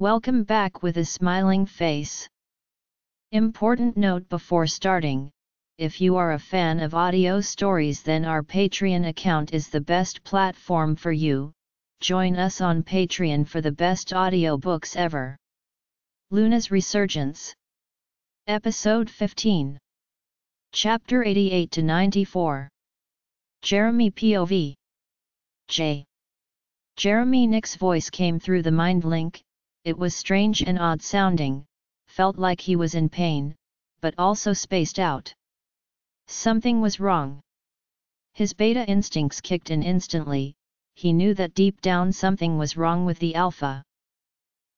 Welcome back with a smiling face. Important note before starting, if you are a fan of audio stories then our Patreon account is the best platform for you. Join us on Patreon for the best audiobooks ever. Luna's Resurgence Episode 15 Chapter 88-94 Jeremy POV J. Jeremy Nick's voice came through the mind link. It was strange and odd-sounding, felt like he was in pain, but also spaced out. Something was wrong. His beta instincts kicked in instantly. He knew that deep down something was wrong with the alpha.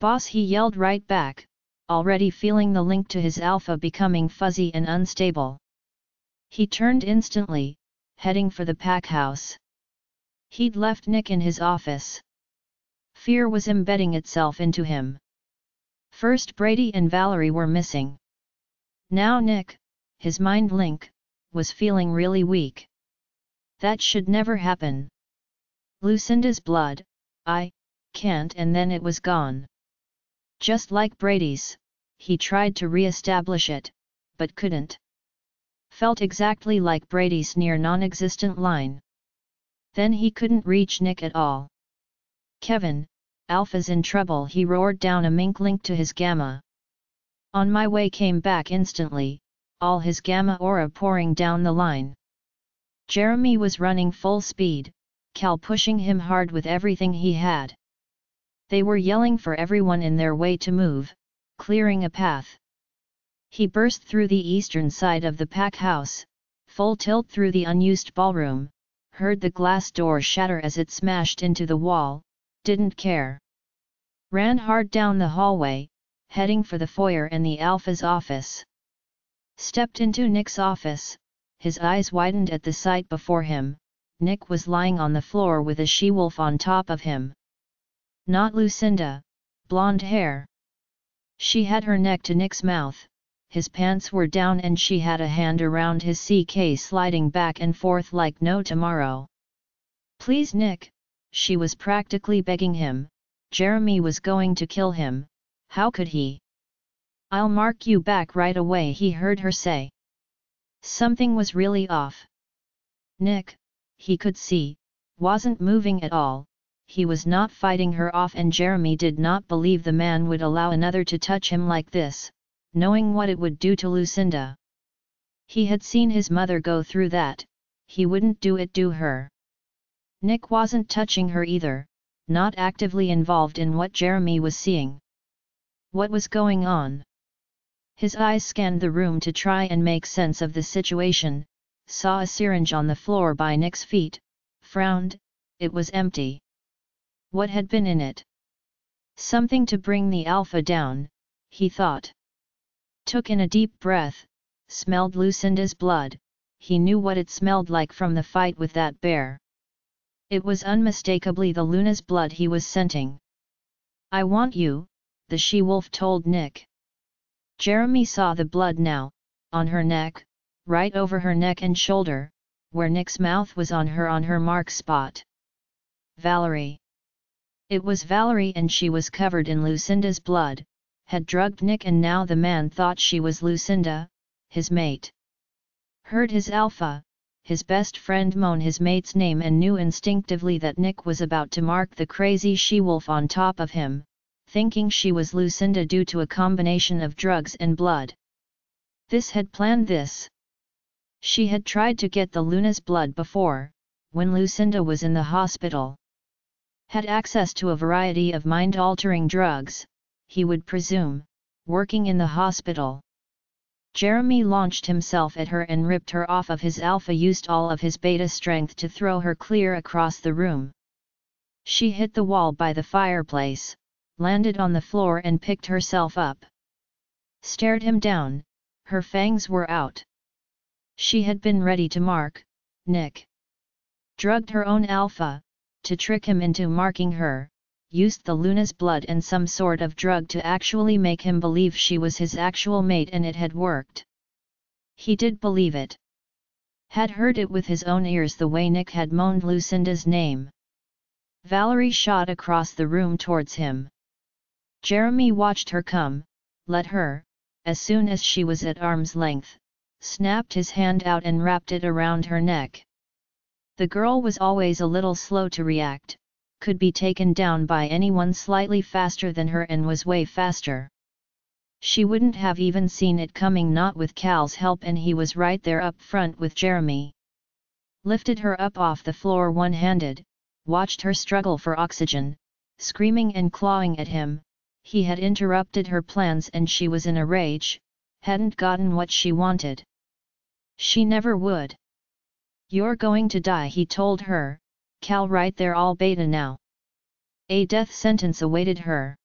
"Boss," he yelled right back, already feeling the link to his alpha becoming fuzzy and unstable. He turned instantly, heading for the pack house. He'd left Nick in his office. Fear was embedding itself into him. First Brady and Valerie were missing. Now Nick, his mind link, was feeling really weak. That should never happen. Lucinda's blood, I can't, and then it was gone. Just like Brady's, he tried to re-establish it, but couldn't. Felt exactly like Brady's near non-existent line. Then he couldn't reach Nick at all. "Kevin, Alpha's in trouble," he roared down a mink link to his gamma. "On my way," came back instantly, all his gamma aura pouring down the line. Jeremy was running full speed, Cal pushing him hard with everything he had. They were yelling for everyone in their way to move, clearing a path. He burst through the eastern side of the pack house, full tilt through the unused ballroom, heard the glass door shatter as it smashed into the wall, didn't care. Ran hard down the hallway, heading for the foyer and the Alpha's office. Stepped into Nick's office, his eyes widened at the sight before him. Nick was lying on the floor with a she-wolf on top of him. Not Lucinda, blonde hair. She had her neck to Nick's mouth, his pants were down and she had a hand around his CK sliding back and forth like no tomorrow. "Please Nick," she was practically begging him. Jeremy was going to kill him, how could he? "I'll mark you back right away," he heard her say. Something was really off. Nick, he could see, wasn't moving at all, he was not fighting her off, and Jeremy did not believe the man would allow another to touch him like this, knowing what it would do to Lucinda. He had seen his mother go through that, he wouldn't do it to her. Nick wasn't touching her either, not actively involved in what Jeremy was seeing. What was going on? His eyes scanned the room to try and make sense of the situation, saw a syringe on the floor by Nick's feet, frowned, it was empty. What had been in it? Something to bring the alpha down, he thought. Took in a deep breath, smelled Lucinda's blood, he knew what it smelled like from the fight with that bear. It was unmistakably the Luna's blood he was scenting. "I want you," the she-wolf told Nick. Jeremy saw the blood now, on her neck, right over her neck and shoulder, where Nick's mouth was on her mark spot. Valerie. It was Valerie, and she was covered in Lucinda's blood, had drugged Nick, and now the man thought she was Lucinda, his mate. Heard his alpha, his best friend, moan his mate's name and knew instinctively that Nick was about to mark the crazy she-wolf on top of him, thinking she was Lucinda due to a combination of drugs and blood. This had planned this. She had tried to get the Luna's blood before, when Lucinda was in the hospital. Had access to a variety of mind-altering drugs, he would presume, working in the hospital. Jeremy launched himself at her and ripped her off of his alpha, used all of his beta strength to throw her clear across the room. She hit the wall by the fireplace, landed on the floor and picked herself up. Stared him down, her fangs were out. She had been ready to mark Nick. Drugged her own alpha, to trick him into marking her, used the Luna's blood and some sort of drug to actually make him believe she was his actual mate, and it had worked. He did believe it. Had heard it with his own ears the way Nick had moaned Lucinda's name. Valerie shot across the room towards him. Jeremy watched her come, let her, as soon as she was at arm's length, snapped his hand out and wrapped it around her neck. The girl was always a little slow to react, could be taken down by anyone slightly faster than her and was way faster. She wouldn't have even seen it coming, not with Cal's help, and he was right there up front with Jeremy. Lifted her up off the floor one-handed, watched her struggle for oxygen, screaming and clawing at him. He had interrupted her plans and she was in a rage, hadn't gotten what she wanted. She never would. "You're going to die," he told her, "Cal right there, all beta now." A death sentence awaited her.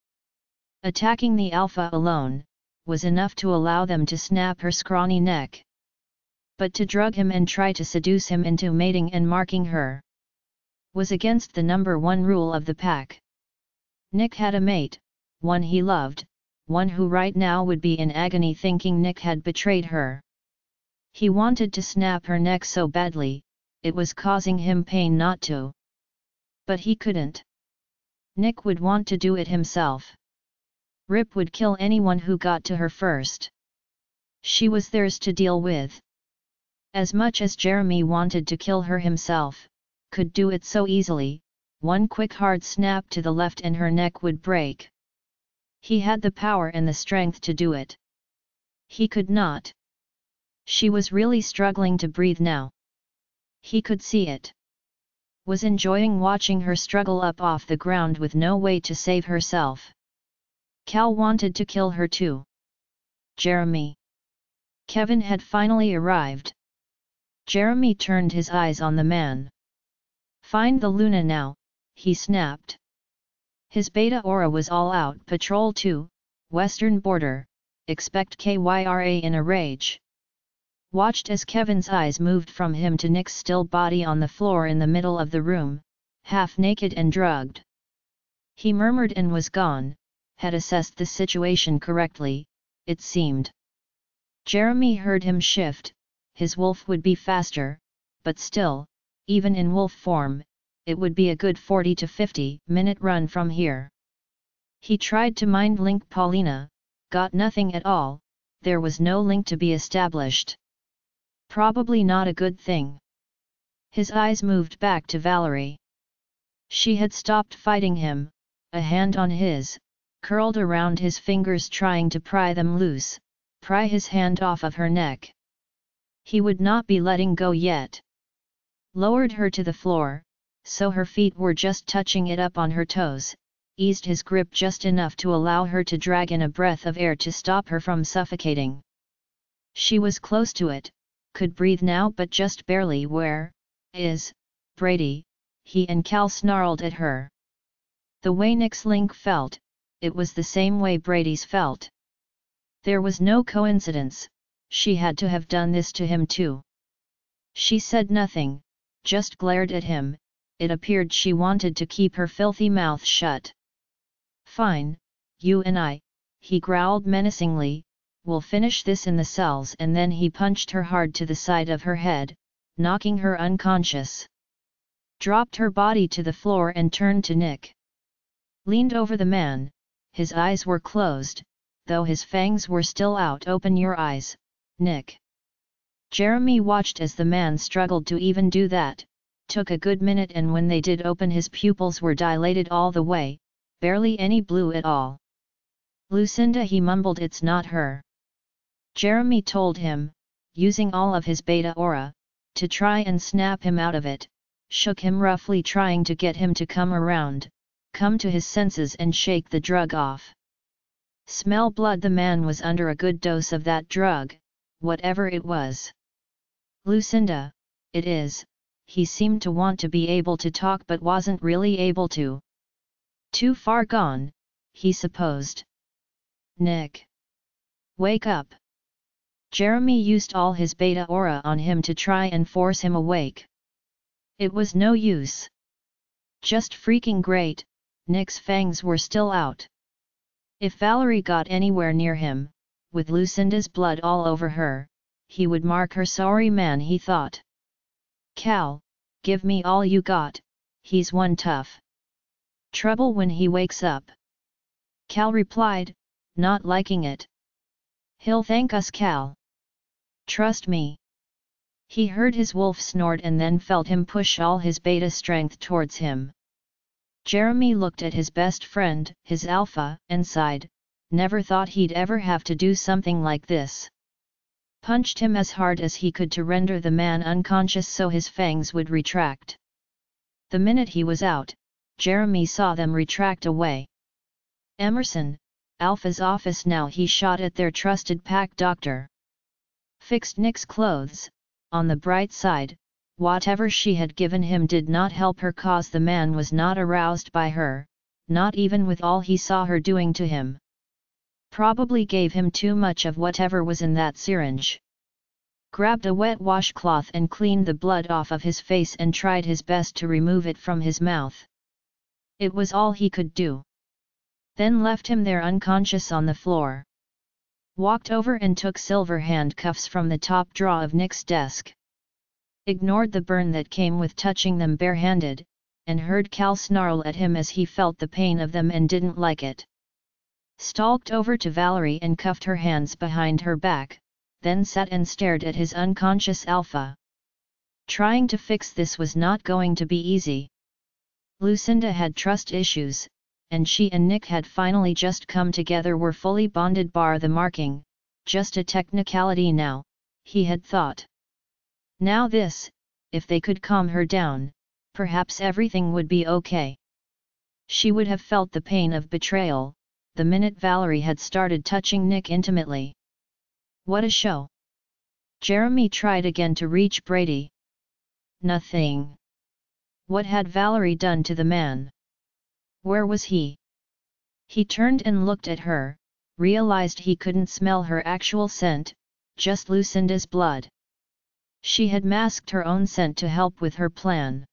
Attacking the alpha alone was enough to allow them to snap her scrawny neck. But to drug him and try to seduce him into mating and marking her was against the #1 rule of the pack. Nick had a mate. One he loved, one who right now would be in agony thinking Nick had betrayed her. He wanted to snap her neck so badly, it was causing him pain not to. But he couldn't. Nick would want to do it himself. Rip would kill anyone who got to her first. She was theirs to deal with. As much as Jeremy wanted to kill her himself, could do it so easily, one quick hard snap to the left and her neck would break. He had the power and the strength to do it. He could not. She was really struggling to breathe now. He could see it. Was enjoying watching her struggle up off the ground with no way to save herself. Cal wanted to kill her too. Jeremy. Kevin had finally arrived. Jeremy turned his eyes on the man. "Find the Luna now," he snapped. His beta aura was all out. "Patrol 2, western border, expect Kyra in a rage." Watched as Kevin's eyes moved from him to Nick's still body on the floor in the middle of the room, half naked and drugged. He murmured and was gone, had assessed the situation correctly, it seemed. Jeremy heard him shift. His wolf would be faster, but still, even in wolf form, it would be a good 40 to 50-minute run from here. He tried to mind-link Paulina, got nothing at all. There was no link to be established. Probably not a good thing. His eyes moved back to Valerie. She had stopped fighting him, a hand on his, curled around his fingers trying to pry them loose, pry his hand off of her neck. He would not be letting go yet. Lowered her to the floor, so her feet were just touching it up on her toes, eased his grip just enough to allow her to drag in a breath of air to stop her from suffocating. She was close to it, could breathe now but just barely. "Where is Brady?" he and Cal snarled at her. The way Nick's link felt, it was the same way Brady's felt. There was no coincidence, she had to have done this to him too. She said nothing, just glared at him. It appeared she wanted to keep her filthy mouth shut. "Fine, you and I," he growled menacingly, "we'll finish this in the cells," and then he punched her hard to the side of her head, knocking her unconscious. Dropped her body to the floor and turned to Nick. Leaned over the man, his eyes were closed, though his fangs were still out. "Open your eyes, Nick." Jeremy watched as the man struggled to even do that. Took a good minute, and when they did open, his pupils were dilated all the way, barely any blue at all. "Lucinda," he mumbled, "it's not her." Jeremy told him, using all of his beta aura, to try and snap him out of it, shook him roughly, trying to get him to come around, come to his senses and shake the drug off. "Smell blood." The man was under a good dose of that drug, whatever it was. "Lucinda, it is." He seemed to want to be able to talk but wasn't really able to. Too far gone, he supposed. "Nick. Wake up." Jeremy used all his beta aura on him to try and force him awake. It was no use. Just freaking great, Nick's fangs were still out. If Valerie got anywhere near him, with Lucinda's blood all over her, he would mark her. "Sorry man," he thought. "Cal, give me all you got, he's one tough trouble when he wakes up." Cal replied, not liking it. He'll thank us, Cal. Trust me. He heard his wolf snort and then felt him push all his beta strength towards him. Jeremy looked at his best friend, his alpha, and sighed, never thought he'd ever have to do something like this. Punched him as hard as he could to render the man unconscious so his fangs would retract. The minute he was out, Jeremy saw them retract away. Emerson, Alpha's office now, he shot at their trusted pack doctor. Fixed Nick's clothes. On the bright side, whatever she had given him did not help her cause the man was not aroused by her, not even with all he saw her doing to him. Probably gave him too much of whatever was in that syringe. Grabbed a wet washcloth and cleaned the blood off of his face and tried his best to remove it from his mouth. It was all he could do. Then left him there unconscious on the floor. Walked over and took silver handcuffs from the top drawer of Nick's desk. Ignored the burn that came with touching them barehanded, and heard Cal snarl at him as he felt the pain of them and didn't like it. Stalked over to Valerie and cuffed her hands behind her back, then sat and stared at his unconscious alpha. Trying to fix this was not going to be easy. Lucinda had trust issues, and she and Nick had finally just come together, were fully bonded bar the marking, just a technicality now, he had thought. Now this, if they could calm her down, perhaps everything would be okay. She would have felt the pain of betrayal, the minute Valerie had started touching Nick intimately. What a show! Jeremy tried again to reach Brady. Nothing. What had Valerie done to the man? Where was he? He turned and looked at her, realized he couldn't smell her actual scent, just Lucinda's blood. She had masked her own scent to help with her plan,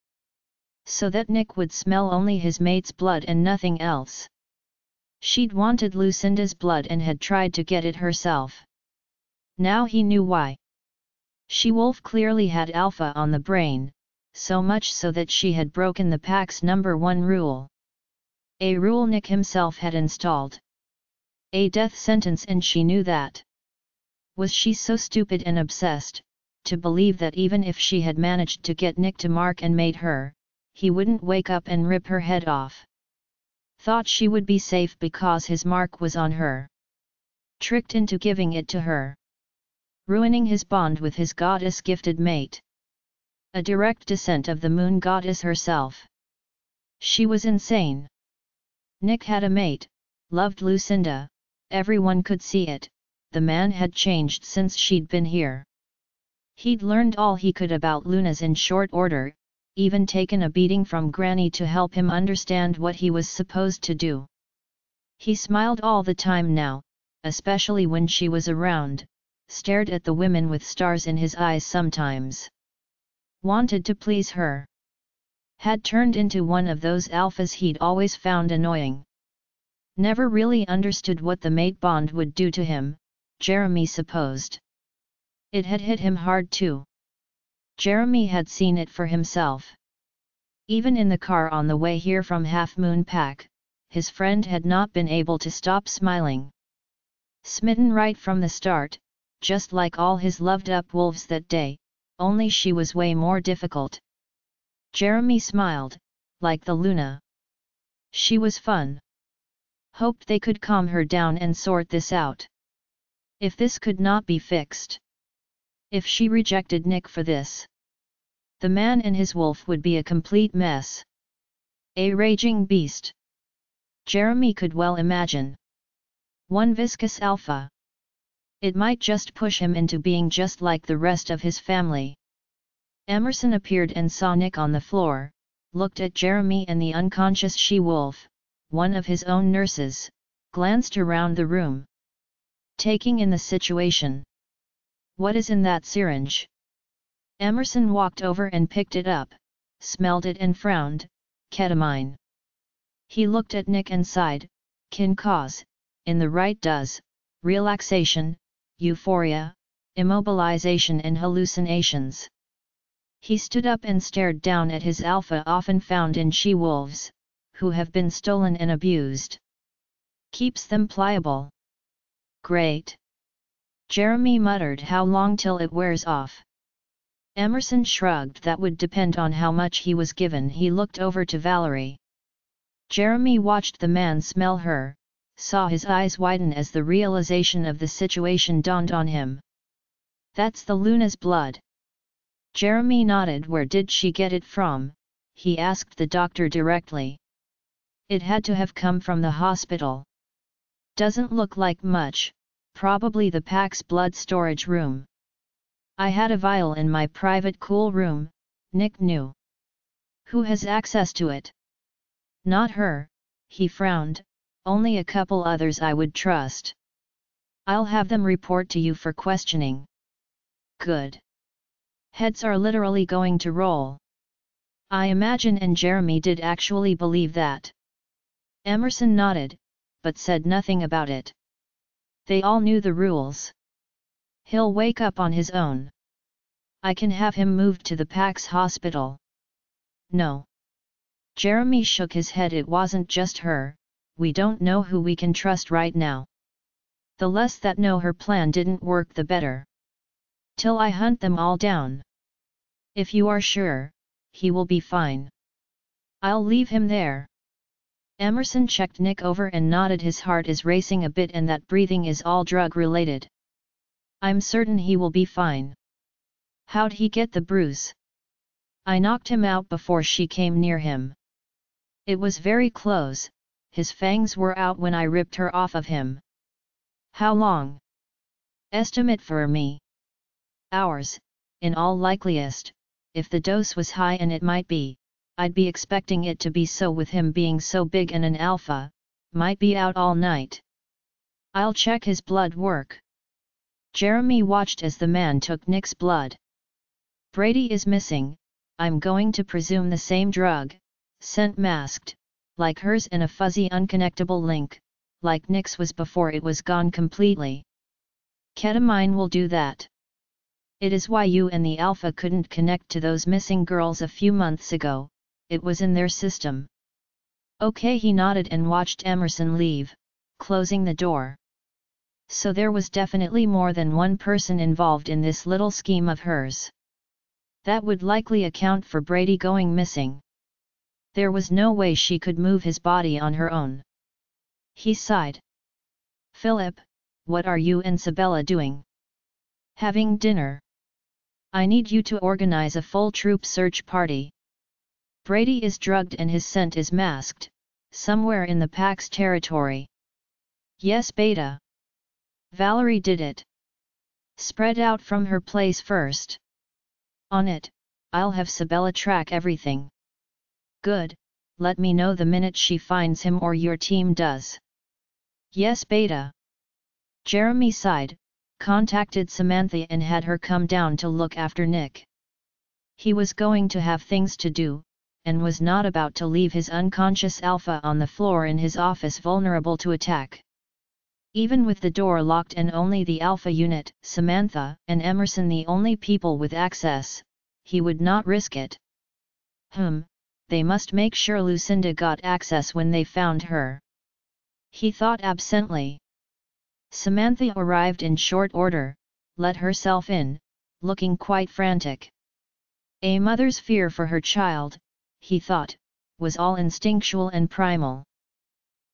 so that Nick would smell only his mate's blood and nothing else. She'd wanted Lucinda's blood and had tried to get it herself. Now he knew why. She wolf clearly had Alpha on the brain, so much so that she had broken the pack's #1 rule. A rule Nick himself had installed. A death sentence, and she knew that. Was she so stupid and obsessed, to believe that even if she had managed to get Nick to mark and mate her, he wouldn't wake up and rip her head off? Thought she would be safe because his mark was on her. Tricked into giving it to her. Ruining his bond with his goddess-gifted mate. A direct descent of the moon goddess herself. She was insane. Nick had a mate, loved Lucinda, everyone could see it, the man had changed since she'd been here. He'd learned all he could about Luna's in short order, even taken a beating from Granny to help him understand what he was supposed to do. He smiled all the time now, especially when she was around, stared at the women with stars in his eyes sometimes. Wanted to please her. Had turned into one of those alphas he'd always found annoying. Never really understood what the mate bond would do to him, Jeremy supposed. It had hit him hard too. Jeremy had seen it for himself. Even in the car on the way here from Half Moon Pack, his friend had not been able to stop smiling. Smitten right from the start, just like all his loved-up wolves that day, only she was way more difficult. Jeremy smiled, like the Luna. She was fun. Hoped they could calm her down and sort this out. If this could not be fixed. If she rejected Nick for this. The man and his wolf would be a complete mess. A raging beast. Jeremy could well imagine. One viscous alpha. It might just push him into being just like the rest of his family. Emerson appeared and saw Nick on the floor, looked at Jeremy and the unconscious she-wolf, one of his own nurses, glanced around the room. Taking in the situation. What is in that syringe? Emerson walked over and picked it up, smelled it and frowned, ketamine. He looked at Nick and sighed, can cause, in the right does, relaxation, euphoria, immobilization and hallucinations. He stood up and stared down at his alpha often found in she-wolves, who have been stolen and abused. Keeps them pliable. Great. Jeremy muttered, how long till it wears off? Emerson shrugged, that would depend on how much he was given. He looked over to Valerie. Jeremy watched the man smell her, saw his eyes widen as the realization of the situation dawned on him. That's the Luna's blood. Jeremy nodded. Where did she get it from? He asked the doctor directly. It had to have come from the hospital. Doesn't look like much, probably the pack's blood storage room. I had a vial in my private cool room, Nick knew. Who has access to it? Not her, he frowned, only a couple others I would trust. I'll have them report to you for questioning. Good. Heads are literally going to roll. I imagine, and Jeremy did actually believe that. Emerson nodded, but said nothing about it. They all knew the rules. He'll wake up on his own. I can have him moved to the PAX hospital. No. Jeremy shook his head. It wasn't just her, we don't know who we can trust right now. The less that know her plan didn't work, the better. Till I hunt them all down. If you are sure, he will be fine. I'll leave him there. Emerson checked Nick over and nodded. His heart is racing a bit, and that breathing is all drug-related. I'm certain he will be fine. How'd he get the bruise? I knocked him out before she came near him. It was very close, his fangs were out when I ripped her off of him. How long? Estimate for me. Hours, in all likeliest, if the dose was high, and it might be. I'd be expecting it to be so, with him being so big and an alpha, might be out all night. I'll check his blood work. Jeremy watched as the man took Nick's blood. Brady is missing, I'm going to presume the same drug, scent masked, like hers, in a fuzzy unconnectable link, like Nick's was before it was gone completely. Ketamine will do that. It is why you and the alpha couldn't connect to those missing girls a few months ago. It was in their system. Okay, he nodded and watched Emerson leave, closing the door. So there was definitely more than one person involved in this little scheme of hers. That would likely account for Brady going missing. There was no way she could move his body on her own. He sighed. Philip, what are you and Sabella doing? Having dinner. I need you to organize a full troop search party. Brady is drugged and his scent is masked, somewhere in the PAX territory. Yes, Beta. Valerie did it. Spread out from her place first. On it, I'll have Sabella track everything. Good, let me know the minute she finds him or your team does. Yes, Beta. Jeremy sighed, contacted Samantha and had her come down to look after Nick. He was going to have things to do, and was not about to leave his unconscious alpha on the floor in his office vulnerable to attack. Even with the door locked and only the alpha unit, Samantha and Emerson the only people with access, he would not risk it. They must make sure Lucinda got access when they found her. He thought absently. Samantha arrived in short order, let herself in, looking quite frantic. A mother's fear for her child, he thought, was all instinctual and primal.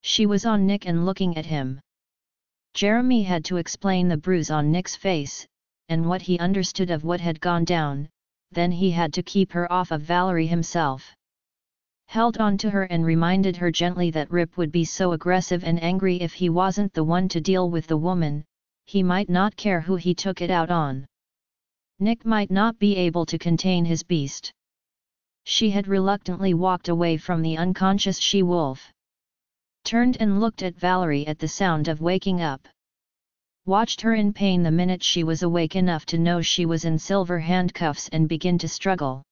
She was on Nick and looking at him. Jeremy had to explain the bruise on Nick's face, and what he understood of what had gone down, then he had to keep her off of Valerie himself. Held on to her and reminded her gently that Rip would be so aggressive and angry if he wasn't the one to deal with the woman, he might not care who he took it out on. Nick might not be able to contain his beast. She had reluctantly walked away from the unconscious she-wolf. Turned and looked at Valerie at the sound of waking up. Watched her in pain the minute she was awake enough to know she was in silver handcuffs and begin to struggle.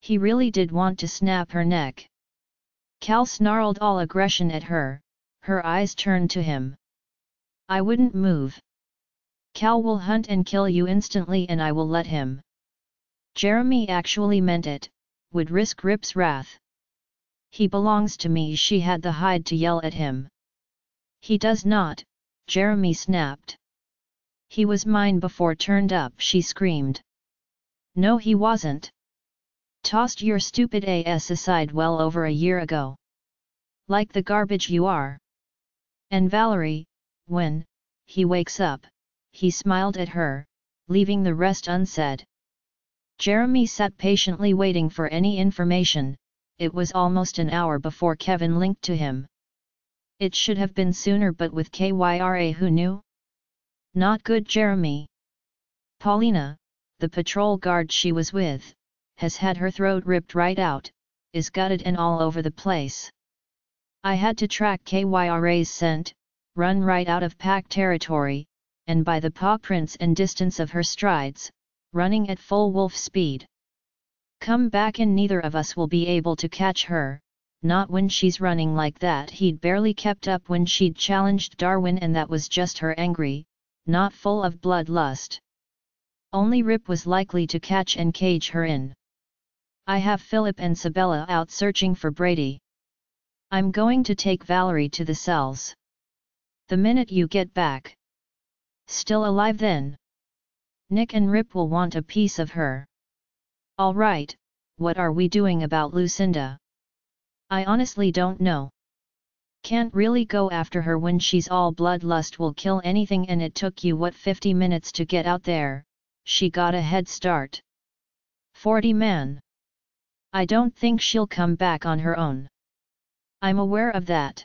He really did want to snap her neck. Cal snarled all aggression at her, her eyes turned to him. I wouldn't move. Cal will hunt and kill you instantly and I will let him. Jeremy actually meant it. Would risk Rip's wrath. He belongs to me. She had the hide to yell at him. He does not, Jeremy snapped. He was mine before turned up, she screamed. No he wasn't. Tossed your stupid ass aside well over a year ago. Like the garbage you are. And Valerie, when he wakes up, he smiled at her, leaving the rest unsaid. Jeremy sat patiently waiting for any information. It was almost an hour before Kevin linked to him. It should have been sooner, but with Kyra who knew? Not good Jeremy. Paulina, the patrol guard she was with, has had her throat ripped right out, is gutted and all over the place. I had to track Kyra's scent, run right out of pack territory, and by the paw prints and distance of her strides, running at full wolf speed. Come back and neither of us will be able to catch her, not when she's running like that. He'd barely kept up when she'd challenged Darwin, and that was just her angry, not full of bloodlust. Only Rip was likely to catch and cage her in. I have Philip and Sabella out searching for Brady. I'm going to take Valerie to the cells. The minute you get back. Still alive then? Nick and Rip will want a piece of her. All right, what are we doing about Lucinda? I honestly don't know. Can't really go after her when she's all bloodlust will kill anything, and it took you what 50 minutes to get out there, she got a head start. 40 man. I don't think she'll come back on her own. I'm aware of that.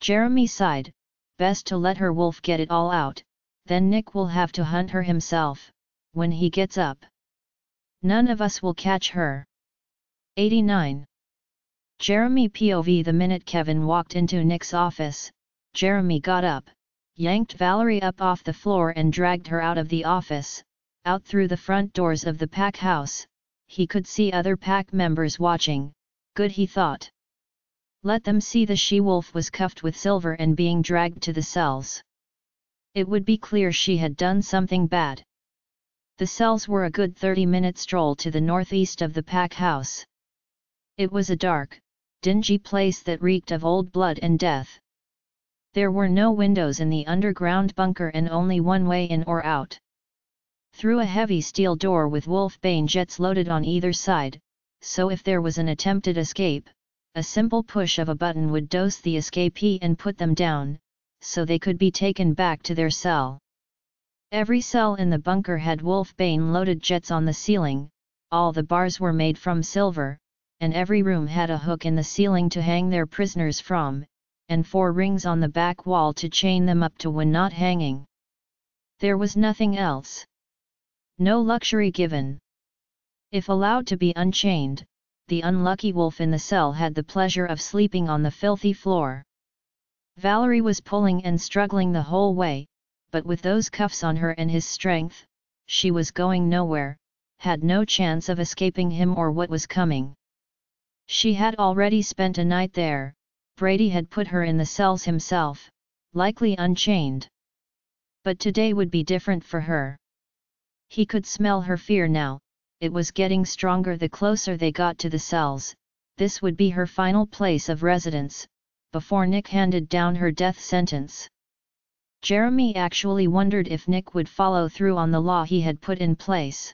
Jeremy sighed, best to let her wolf get it all out, then Nick will have to hunt her himself, when he gets up. None of us will catch her. 89. Jeremy POV. The minute Kevin walked into Nick's office, Jeremy got up, yanked Valerie up off the floor and dragged her out of the office, out through the front doors of the pack house. He could see other pack members watching. Good he thought. Let them see. The she-wolf was cuffed with Silver and being dragged to the cells. It would be clear she had done something bad. The cells were a good 30-minute stroll to the northeast of the pack house. It was a dark, dingy place that reeked of old blood and death. There were no windows in the underground bunker and only one way in or out. Through a heavy steel door with wolfbane jets loaded on either side, so if there was an attempted escape, a simple push of a button would dose the escapee and put them down, so they could be taken back to their cell. Every cell in the bunker had wolfbane-loaded jets on the ceiling, all the bars were made from silver, and every room had a hook in the ceiling to hang their prisoners from, and 4 rings on the back wall to chain them up to when not hanging. There was nothing else. No luxury given. If allowed to be unchained, the unlucky wolf in the cell had the pleasure of sleeping on the filthy floor. Valerie was pulling and struggling the whole way, but with those cuffs on her and his strength, she was going nowhere, had no chance of escaping him or what was coming. She had already spent a night there, Brady had put her in the cells himself, likely unchained. But today would be different for her. He could smell her fear now, it was getting stronger the closer they got to the cells. This would be her final place of residence, before Nick handed down her death sentence. Jeremy actually wondered if Nick would follow through on the law he had put in place.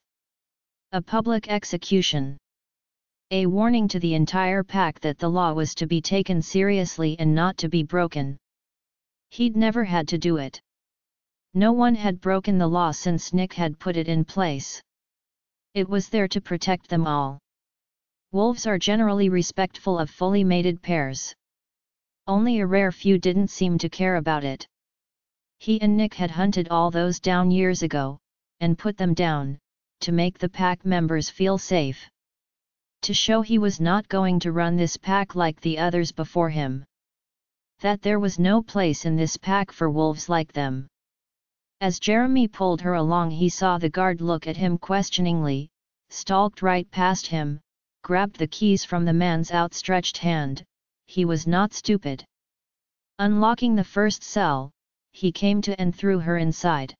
A public execution. A warning to the entire pack that the law was to be taken seriously and not to be broken. He'd never had to do it. No one had broken the law since Nick had put it in place. It was there to protect them all. Wolves are generally respectful of fully mated pairs. Only a rare few didn't seem to care about it. He and Nick had hunted all those down years ago, and put them down, to make the pack members feel safe. To show he was not going to run this pack like the others before him. That there was no place in this pack for wolves like them. As Jeremy pulled her along, he saw the guard look at him questioningly, stalked right past him, grabbed the keys from the man's outstretched hand. He was not stupid. Unlocking the first cell, he came to and threw her inside.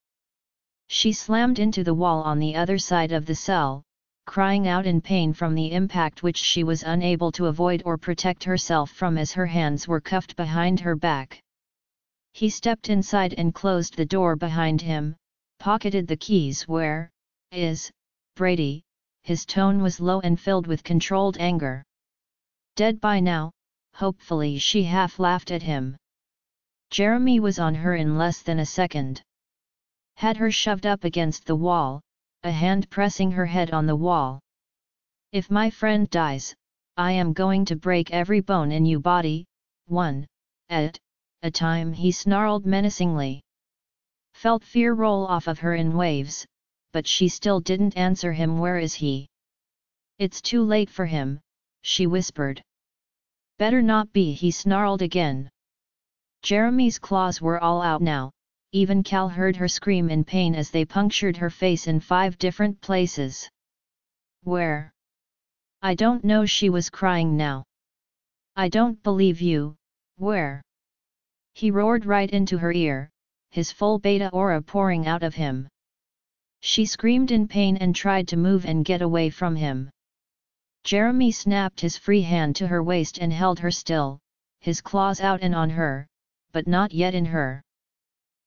She slammed into the wall on the other side of the cell, crying out in pain from the impact which she was unable to avoid or protect herself from as her hands were cuffed behind her back. He stepped inside and closed the door behind him, pocketed the keys. Where is Brady? His tone was low and filled with controlled anger. Dead by now, hopefully, she half laughed at him. Jeremy was on her in less than a second. Had her shoved up against the wall, a hand pressing her head on the wall. If my friend dies, I am going to break every bone in your body, one at a time, he snarled menacingly. Felt fear roll off of her in waves, but she still didn't answer him. Where is he? It's too late for him, she whispered. Better not be, he snarled again. Jeremy's claws were all out now, even Cal heard her scream in pain as they punctured her face in 5 different places. Where? I don't know, she was crying now. I don't believe you, where? He roared right into her ear, his full beta aura pouring out of him. She screamed in pain and tried to move and get away from him. Jeremy snapped his free hand to her waist and held her still, his claws out and on her, but not yet in her.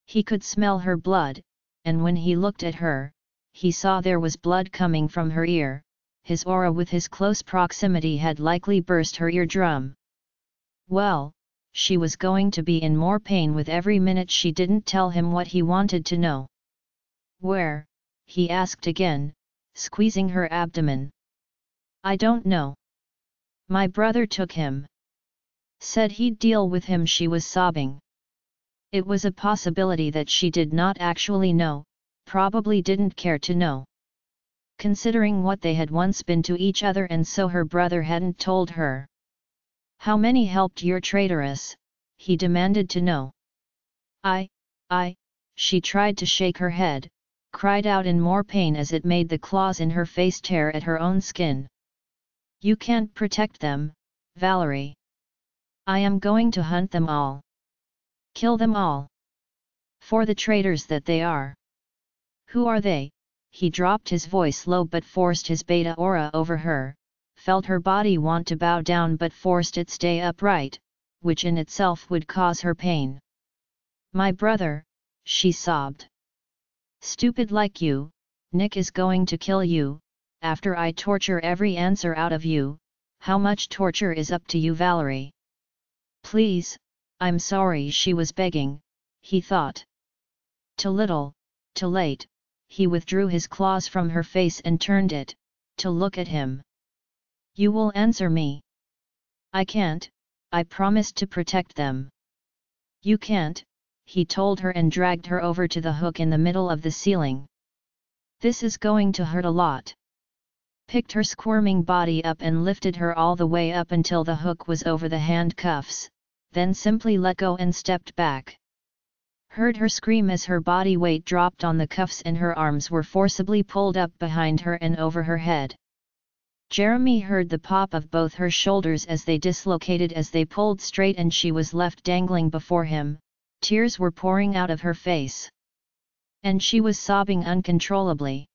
He could smell her blood, and when he looked at her, he saw there was blood coming from her ear. His aura with his close proximity had likely burst her eardrum. Well, she was going to be in more pain with every minute. She didn't tell him what he wanted to know. Where? He asked again, squeezing her abdomen. I don't know. My brother took him. Said he'd deal with him, she was sobbing. It was a possibility that she did not actually know, probably didn't care to know. Considering what they had once been to each other, and so her brother hadn't told her. How many helped your traitoress? He demanded to know. I, she tried to shake her head, cried out in more pain as it made the claws in her face tear at her own skin. You can't protect them, Valerie. I am going to hunt them all. Kill them all. For the traitors that they are. Who are they? He dropped his voice low but forced his beta aura over her, felt her body want to bow down but forced it stay upright, which in itself would cause her pain. My brother, she sobbed. Stupid like you, Nick is going to kill you, after I torture every answer out of you. How much torture is up to you, Valerie? Please, I'm sorry, she was begging, he thought. Too little, too late. He withdrew his claws from her face and turned it, to look at him. You will answer me. I can't, I promised to protect them. You can't, he told her and dragged her over to the hook in the middle of the ceiling. This is going to hurt a lot. Picked her squirming body up and lifted her all the way up until the hook was over the handcuffs, then simply let go and stepped back. Heard her scream as her body weight dropped on the cuffs and her arms were forcibly pulled up behind her and over her head. Jeremy heard the pop of both her shoulders as they dislocated as they pulled straight, and she was left dangling before him, tears were pouring out of her face. And she was sobbing uncontrollably.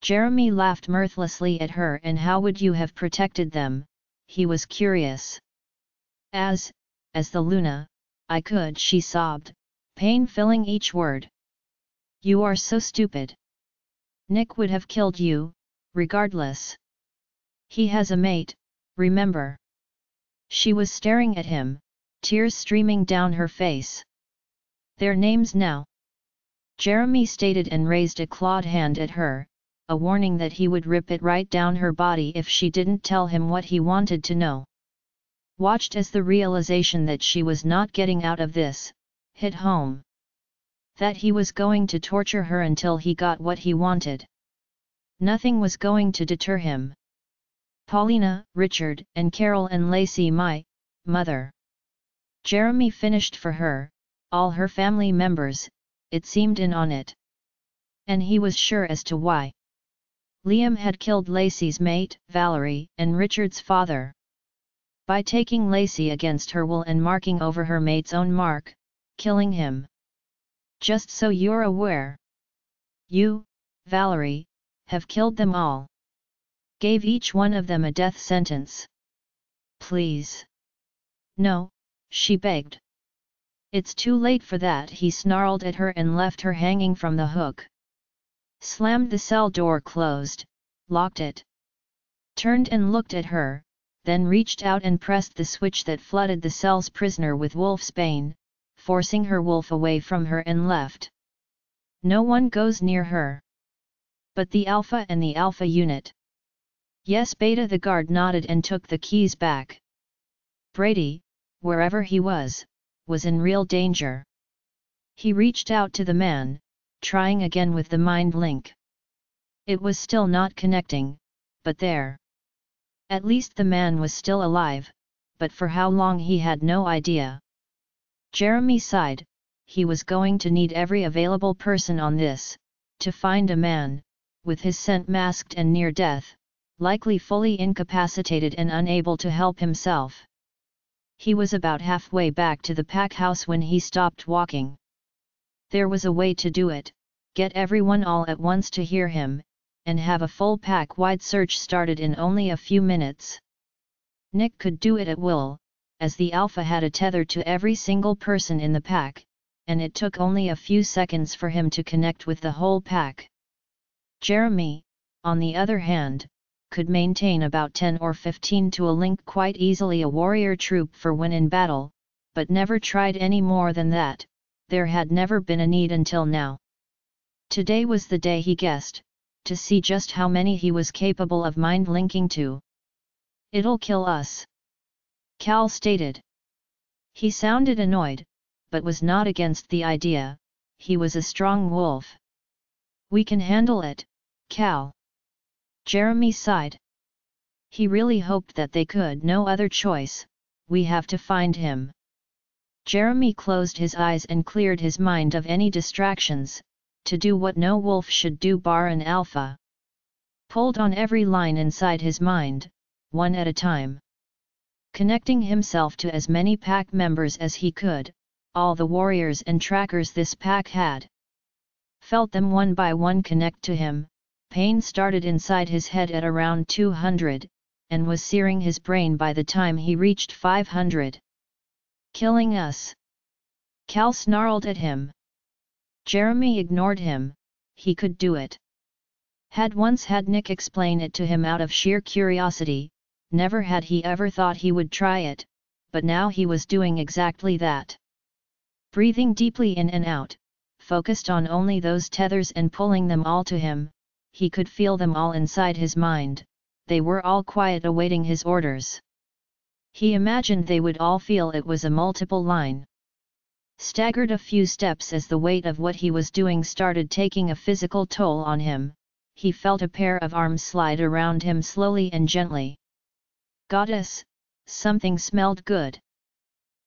Jeremy laughed mirthlessly at her. And how would you have protected them? He was curious. As the Luna, I could, she sobbed, pain filling each word. You are so stupid. Nick would have killed you, regardless. He has a mate, remember? She was staring at him, tears streaming down her face. Their names now. Jeremy stated and raised a clawed hand at her, a warning that he would rip it right down her body if she didn't tell him what he wanted to know. Watched as the realization that she was not getting out of this hit home. That he was going to torture her until he got what he wanted. Nothing was going to deter him. Paulina, Richard, and Carol and Lacey, my mother. Jeremy finished for her, all her family members, it seemed, in on it. And he was sure as to why. Liam had killed Lacey's mate, Valerie, and Richard's father. By taking Lacey against her will and marking over her mate's own mark, killing him. Just so you're aware. You, Valerie, have killed them all. Gave each one of them a death sentence. Please. No, she begged. It's too late for that, he snarled at her and left her hanging from the hook. Slammed the cell door closed, locked it. Turned and looked at her, then reached out and pressed the switch that flooded the cell's prisoner with wolf's bane, forcing her wolf away from her, and left. No one goes near her. But the Alpha and the Alpha unit. Yes, Beta, the guard nodded and took the keys back. Brady, wherever he was in real danger. He reached out to the man, trying again with the mind link. It was still not connecting, but there. At least the man was still alive, but for how long he had no idea. Jeremy sighed. He was going to need every available person on this, to find a man, with his scent masked and near death, likely fully incapacitated and unable to help himself. He was about halfway back to the pack house when he stopped walking. There was a way to do it, get everyone all at once to hear him, and have a full pack-wide search started in only a few minutes. Nick could do it at will, as the Alpha had a tether to every single person in the pack, and it took only a few seconds for him to connect with the whole pack. Jeremy, on the other hand, could maintain about 10 or 15 to a link quite easily, a warrior troop for when in battle, but never tried any more than that. There had never been a need until now. Today was the day, he guessed, to see just how many he was capable of mind linking to. "It'll kill us," Cal stated. He sounded annoyed, but was not against the idea. He was a strong wolf. "We can handle it, Cal." Jeremy sighed. He really hoped that they could. "No other choice, we have to find him." Jeremy closed his eyes and cleared his mind of any distractions, to do what no wolf should do bar an alpha. Pulled on every line inside his mind, one at a time. Connecting himself to as many pack members as he could, all the warriors and trackers this pack had. Felt them one by one connect to him. Pain started inside his head at around 200, and was searing his brain by the time he reached 500. "Killing us," Cal snarled at him. Jeremy ignored him. He could do it. Had once had Nick explain it to him out of sheer curiosity. Never had he ever thought he would try it, but now he was doing exactly that. Breathing deeply in and out, focused on only those tethers and pulling them all to him. He could feel them all inside his mind. They were all quiet, awaiting his orders. He imagined they would all feel it was a multiple line. Staggered a few steps as the weight of what he was doing started taking a physical toll on him. He felt a pair of arms slide around him slowly and gently. Goddess, something smelled good.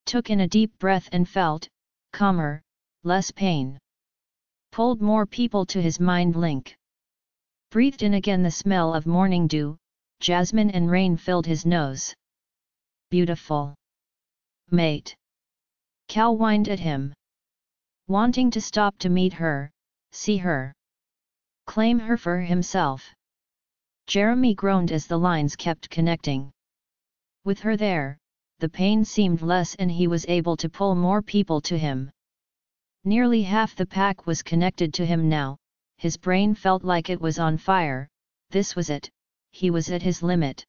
Took in a deep breath and felt calmer, less pain. Pulled more people to his mind link. Breathed in again. The smell of morning dew, jasmine and rain filled his nose. "Beautiful. Mate," Cal whined at him. Wanting to stop to meet her, see her. Claim her for himself. Jeremy groaned as the lines kept connecting. With her there, the pain seemed less and he was able to pull more people to him. Nearly half the pack was connected to him now. His brain felt like it was on fire. This was it. He was at his limit.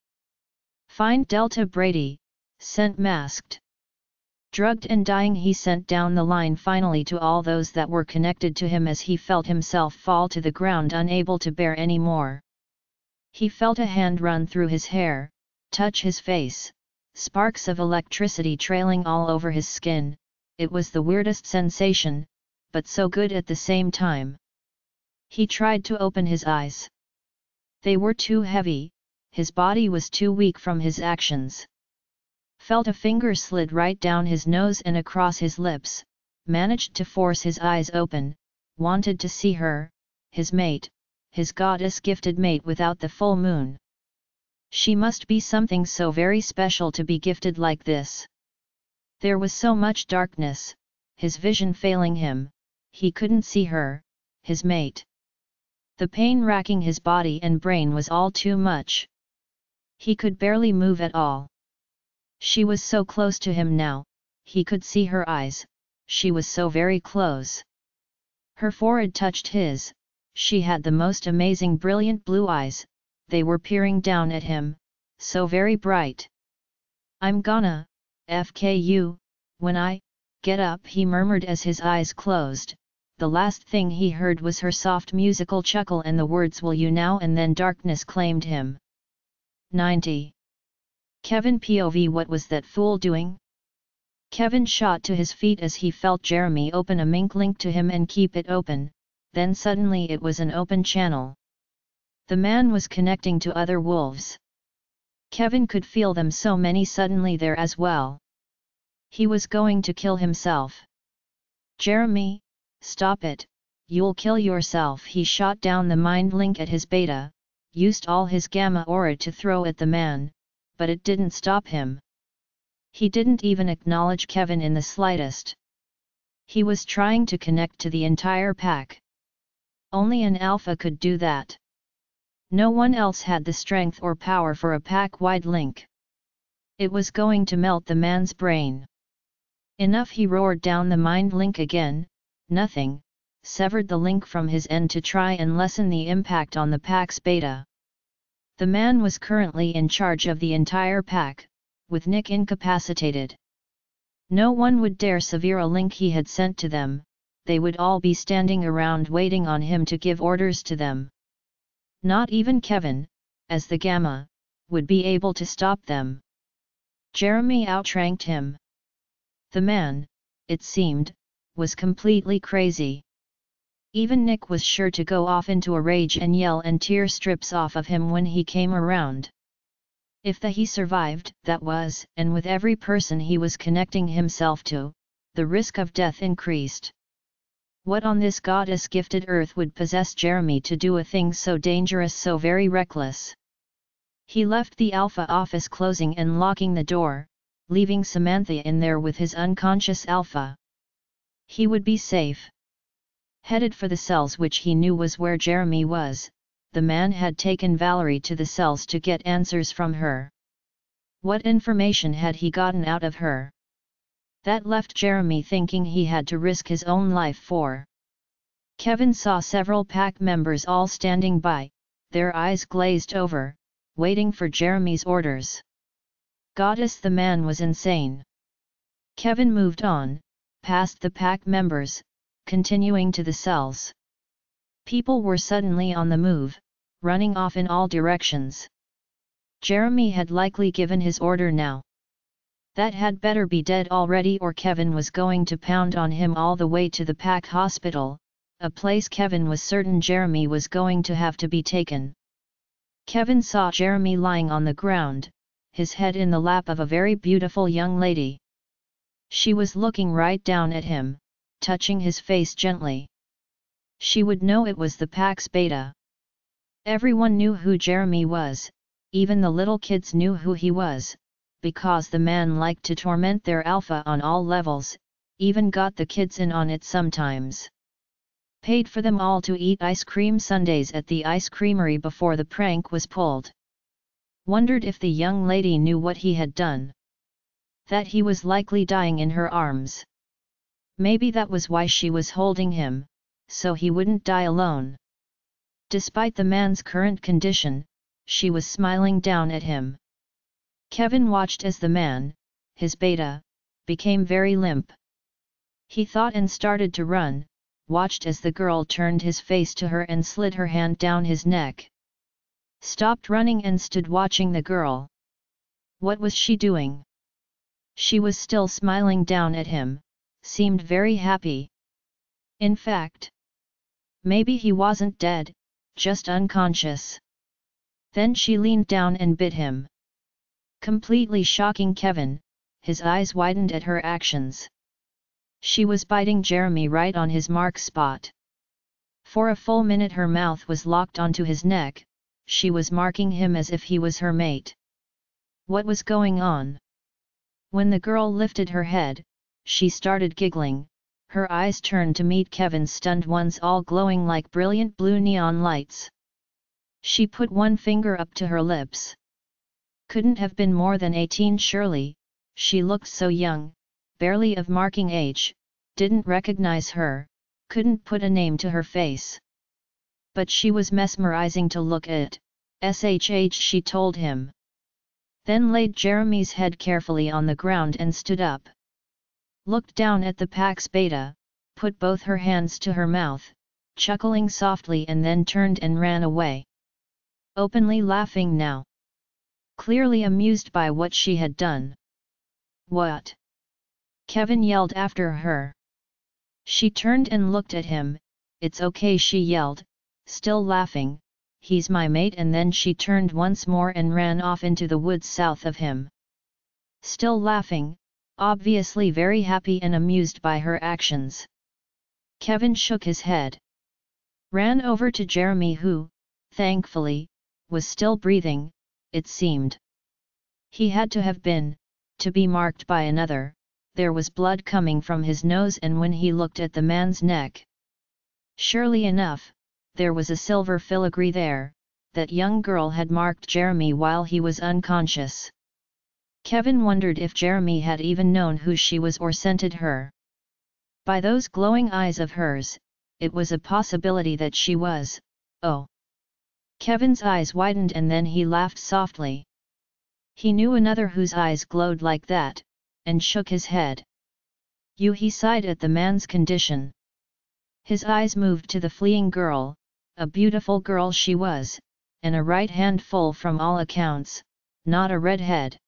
Find Delta Brady, scent masked. Drugged and dying, he sent down the line finally to all those that were connected to him as he felt himself fall to the ground, unable to bear any more. He felt a hand run through his hair, touch his face, sparks of electricity trailing all over his skin. It was the weirdest sensation, but so good at the same time. He tried to open his eyes. They were too heavy, his body was too weak from his actions. Felt a finger slid right down his nose and across his lips, managed to force his eyes open, wanted to see her, his mate, his goddess-gifted mate without the full moon. She must be something so very special to be gifted like this. There was so much darkness, his vision failing him, he couldn't see her, his mate. The pain racking his body and brain was all too much. He could barely move at all. She was so close to him now, he could see her eyes, she was so very close. Her forehead touched his, she had the most amazing brilliant blue eyes, they were peering down at him, so very bright. "I'm gonna, FKU, when I get up," he murmured as his eyes closed. The last thing he heard was her soft musical chuckle and the words, "Will you now?" and then darkness claimed him. 90. Kevin POV. What was that fool doing? Kevin shot to his feet as he felt Jeremy open a mink link to him and keep it open, then suddenly it was an open channel. The man was connecting to other wolves. Kevin could feel them, so many suddenly there as well. He was going to kill himself. "Jeremy, stop it, you'll kill yourself." He shot down the mind link at his beta, used all his gamma aura to throw at the man, but it didn't stop him. He didn't even acknowledge Kevin in the slightest. He was trying to connect to the entire pack. Only an alpha could do that. No one else had the strength or power for a pack-wide link. It was going to melt the man's brain. "Enough!" he roared down the mind link again. Nothing severed the link from his end to try and lessen the impact on the pack's beta. The man was currently in charge of the entire pack, with Nick incapacitated. No one would dare sever a link he had sent to them, they would all be standing around waiting on him to give orders to them. Not even Kevin, as the Gamma, would be able to stop them. Jeremy outranked him. The man, it seemed, was completely crazy. Even Nick was sure to go off into a rage and yell and tear strips off of him when he came around. If he survived, that was, and with every person he was connecting himself to, the risk of death increased. What on this goddess-gifted earth would possess Jeremy to do a thing so dangerous, so very reckless? He left the Alpha office, closing and locking the door, leaving Samantha in there with his unconscious Alpha. He would be safe. Headed for the cells, which he knew was where Jeremy was, the man had taken Valerie to the cells to get answers from her. What information had he gotten out of her? That left Jeremy thinking he had to risk his own life for. Kevin saw several pack members all standing by, their eyes glazed over, waiting for Jeremy's orders. Goddess, the man was insane. Kevin moved on, past the pack members, continuing to the cells. People were suddenly on the move, running off in all directions. Jeremy had likely given his order now. That had better be dead already, or Kevin was going to pound on him all the way to the pack hospital, a place Kevin was certain Jeremy was going to have to be taken. Kevin saw Jeremy lying on the ground, his head in the lap of a very beautiful young lady. She was looking right down at him, touching his face gently. She would know it was the pack's beta. Everyone knew who Jeremy was, even the little kids knew who he was, because the man liked to torment their alpha on all levels, even got the kids in on it sometimes. Paid for them all to eat ice cream sundaes at the ice creamery before the prank was pulled. Wondered if the young lady knew what he had done. That he was likely dying in her arms. Maybe that was why she was holding him, so he wouldn't die alone. Despite the man's current condition, she was smiling down at him. Kevin watched as the man, his beta, became very limp. He thought and started to run, watched as the girl turned his face to her and slid her hand down his neck. Stopped running and stood watching the girl. What was she doing? She was still smiling down at him, seemed very happy. In fact, maybe he wasn't dead, just unconscious. Then she leaned down and bit him. Completely shocking Kevin, his eyes widened at her actions. She was biting Jeremy right on his mark spot. For a full minute her mouth was locked onto his neck, she was marking him as if he was her mate. What was going on? When the girl lifted her head, she started giggling, her eyes turned to meet Kevin's stunned ones, all glowing like brilliant blue neon lights. She put one finger up to her lips. Couldn't have been more than 18 surely, she looked so young, barely of marking age, didn't recognize her, couldn't put a name to her face. But she was mesmerizing to look at, shh she told him. Then laid Jeremy's head carefully on the ground and stood up. Looked down at the pack's Beta, put both her hands to her mouth, chuckling softly, and then turned and ran away. Openly laughing now. Clearly amused by what she had done. What? Kevin yelled after her. She turned and looked at him. It's okay, she yelled, still laughing, he's my mate, and then she turned once more and ran off into the woods south of him. Still laughing, obviously very happy and amused by her actions. Kevin shook his head. Ran over to Jeremy who, thankfully, was still breathing, it seemed. He had to have been, to be marked by another, there was blood coming from his nose, and when he looked at the man's neck. Surely enough, there was a silver filigree there, that young girl had marked Jeremy while he was unconscious. Kevin wondered if Jeremy had even known who she was or scented her. By those glowing eyes of hers, it was a possibility that she was, oh. Kevin's eyes widened and then he laughed softly. He knew another whose eyes glowed like that, and shook his head. You he sighed at the man's condition. His eyes moved to the fleeing girl, a beautiful girl she was, and a right handful from all accounts, not a redhead.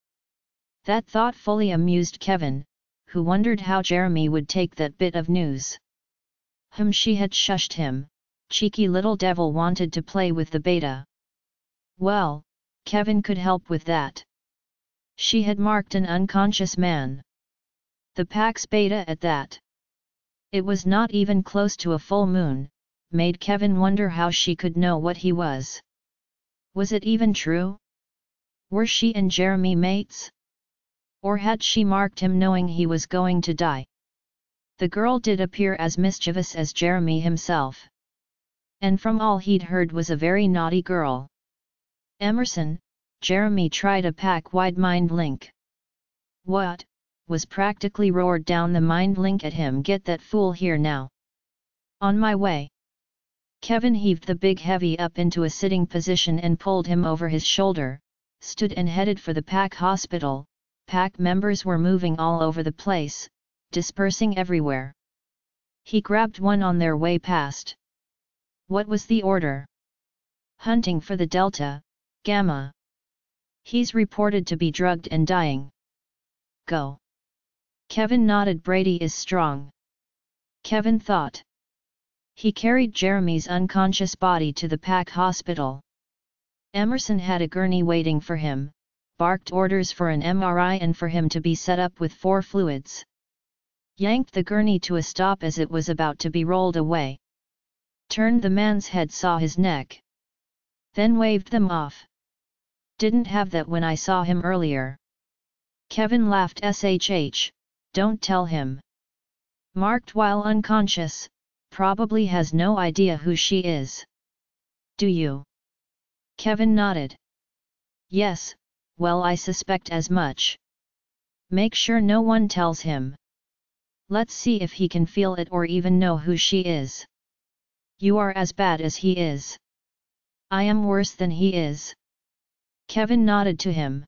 That thought fully amused Kevin, who wondered how Jeremy would take that bit of news. Whom she had shushed him, cheeky little devil wanted to play with the Beta. Well, Kevin could help with that. She had marked an unconscious man. The Pax Beta at that. It was not even close to a full moon, made Kevin wonder how she could know what he was. Was it even true? Were she and Jeremy mates? Or had she marked him knowing he was going to die? The girl did appear as mischievous as Jeremy himself. And from all he'd heard was a very naughty girl. Emerson, Jeremy tried a pack-wide mind link. What? Was practically roared down the mind link at him. Get that fool here now. On my way. Kevin heaved the big heavy up into a sitting position and pulled him over his shoulder, stood and headed for the pack hospital. Pack members were moving all over the place, dispersing everywhere. He grabbed one on their way past. What was the order? Hunting for the Delta, Gamma. He's reported to be drugged and dying. Go. Kevin nodded. Brady is strong. Kevin thought. He carried Jeremy's unconscious body to the pack hospital. Emerson had a gurney waiting for him. Barked orders for an MRI and for him to be set up with 4 fluids. Yanked the gurney to a stop as it was about to be rolled away. Turned the man's head, saw his neck. Then waved them off. Didn't have that when I saw him earlier. Kevin laughed. Shh, don't tell him. Marked while unconscious, probably has no idea who she is. Do you? Kevin nodded. Yes. Well, I suspect as much. Make sure no one tells him. Let's see if he can feel it or even know who she is. You are as bad as he is. I am worse than he is. Kevin nodded to him.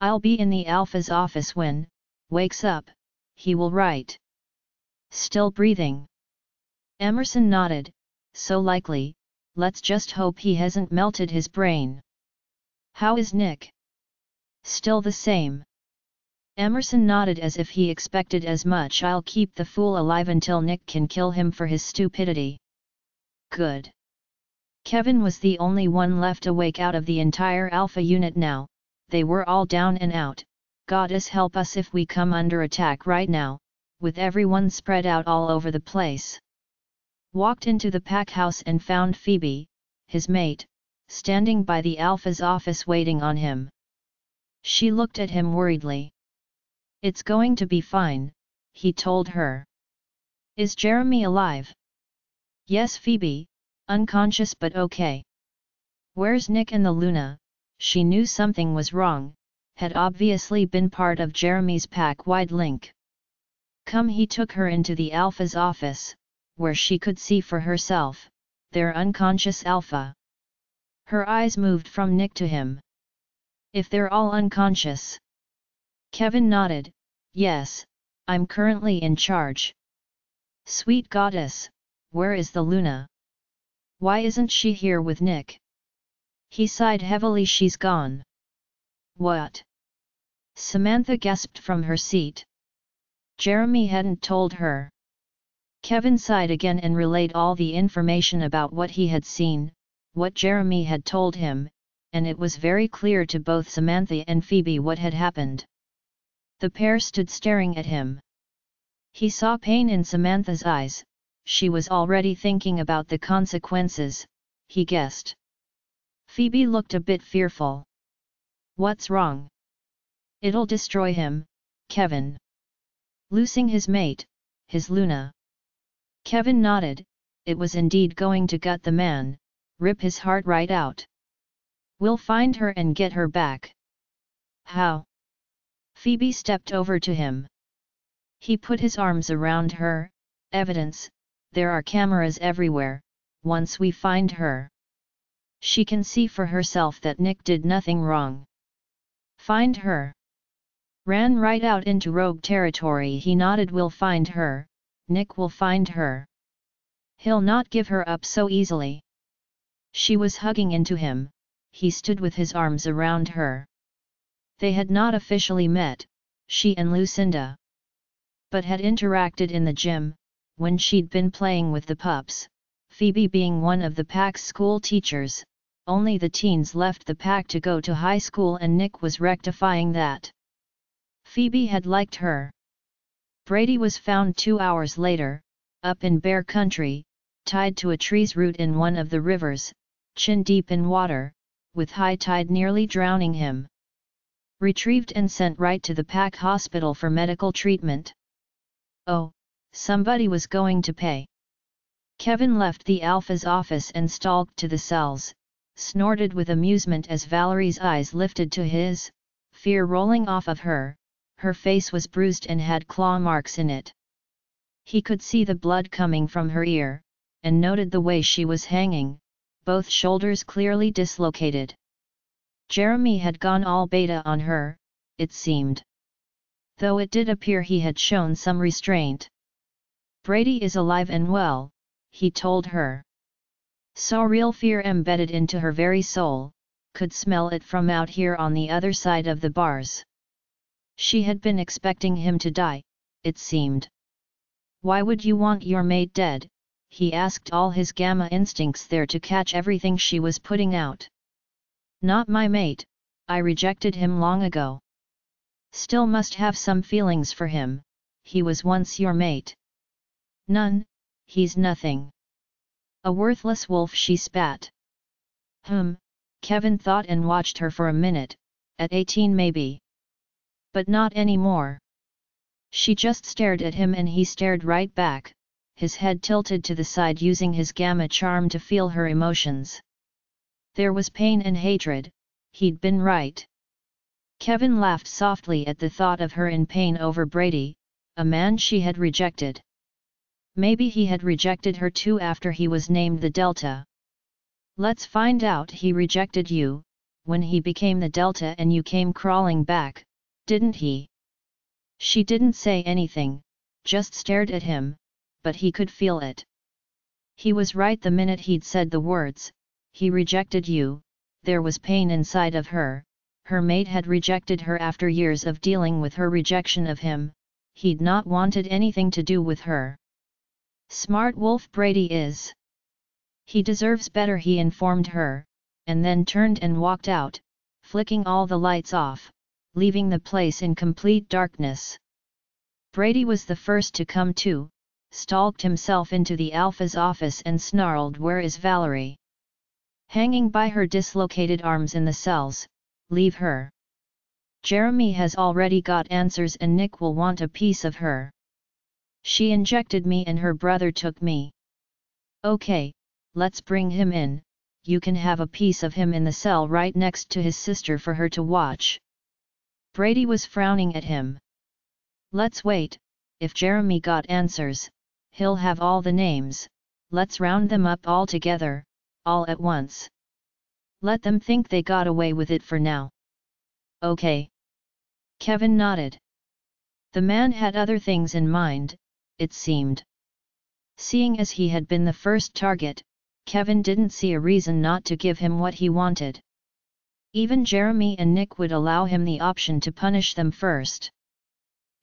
I'll be in the Alpha's office when wakes up, he will write. Still breathing. Emerson nodded, so likely, let's just hope he hasn't melted his brain. How is Nick? Still the same. Emerson nodded as if he expected as much. I'll keep the fool alive until Nick can kill him for his stupidity. Good. Kevin was the only one left awake out of the entire Alpha unit now, they were all down and out. Goddess help us if we come under attack right now, with everyone spread out all over the place. Walked into the pack house and found Phoebe, his mate, standing by the Alpha's office waiting on him. She looked at him worriedly. It's going to be fine, he told her. Is Jeremy alive? Yes, Phoebe, unconscious but okay. Where's Nick and the Luna? She knew something was wrong, had obviously been part of Jeremy's pack-wide link. He took her into the Alpha's office, where she could see for herself, their unconscious Alpha. Her eyes moved from Nick to him. If they're all unconscious. Kevin nodded, yes, I'm currently in charge. Sweet goddess, where is the Luna? Why isn't she here with Nick? He sighed heavily. She's gone. What? Samantha gasped from her seat. Jeremy hadn't told her. Kevin sighed again and relayed all the information about what he had seen, what Jeremy had told him, and it was very clear to both Samantha and Phoebe what had happened. The pair stood staring at him. He saw pain in Samantha's eyes, she was already thinking about the consequences, he guessed. Phoebe looked a bit fearful. What's wrong? It'll destroy him, Kevin. Losing his mate, his Luna. Kevin nodded, it was indeed going to gut the man, rip his heart right out. We'll find her and get her back. How? Phoebe stepped over to him. He put his arms around her, evidence, there are cameras everywhere, once we find her. She can see for herself that Nick did nothing wrong. Find her. Ran right out into rogue territory. He nodded. We'll find her, Nick will find her. He'll not give her up so easily. She was hugging into him, he stood with his arms around her. They had not officially met, she and Lucinda, but had interacted in the gym, when she'd been playing with the pups, Phoebe being one of the pack's school teachers. Only the teens left the pack to go to high school and Nick was rectifying that. Phoebe had liked her. Brady was found 2 hours later, up in Bear Country, tied to a tree's root in one of the rivers, chin deep in water, with high tide nearly drowning him. Retrieved and sent right to the pack hospital for medical treatment. Oh, somebody was going to pay. Kevin left the Alpha's office and stalked to the cells, snorted with amusement as Valerie's eyes lifted to his, fear rolling off of her. Her face was bruised and had claw marks in it. He could see the blood coming from her ear, and noted the way she was hanging, both shoulders clearly dislocated. Jeremy had gone all beta on her, it seemed. Though it did appear he had shown some restraint. Brady is alive and well, he told her. Saw real fear embedded into her very soul, could smell it from out here on the other side of the bars. She had been expecting him to die, it seemed. Why would you want your mate dead? He asked, all his gamma instincts there to catch everything she was putting out. Not my mate, I rejected him long ago. Still must have some feelings for him, he was once your mate. None, he's nothing. A worthless wolf, she spat. Kevin thought and watched her for a minute, at 18 maybe. But not anymore. She just stared at him and he stared right back, his head tilted to the side using his gamma charm to feel her emotions. There was pain and hatred, he'd been right. Kevin laughed softly at the thought of her in pain over Brady, a man she had rejected. Maybe he had rejected her too after he was named the Delta. Let's find out. He rejected you, when he became the Delta and you came crawling back. Didn't he? She didn't say anything, just stared at him, but he could feel it. He was right the minute he'd said the words, he rejected you, there was pain inside of her, her mate had rejected her after years of dealing with her rejection of him, he'd not wanted anything to do with her. Smart wolf Brady is. He deserves better, he informed her, and then turned and walked out, flicking all the lights off, leaving the place in complete darkness. Brady was the first to come to, stalked himself into the Alpha's office and snarled, "Where is Valerie?" Hanging by her dislocated arms in the cells, leave her. Jeremy has already got answers and Nick will want a piece of her. She injected me and her brother took me. Okay, let's bring him in, you can have a piece of him in the cell right next to his sister for her to watch. Brady was frowning at him. Let's wait, If Jeremy got answers, he'll have all the names. Let's round them up all together, all at once. Let them think they got away with it for now." "Okay." Kevin nodded. The man had other things in mind, it seemed. Seeing as he had been the first target, Kevin didn't see a reason not to give him what he wanted. Even Jeremy and Nick would allow him the option to punish them first.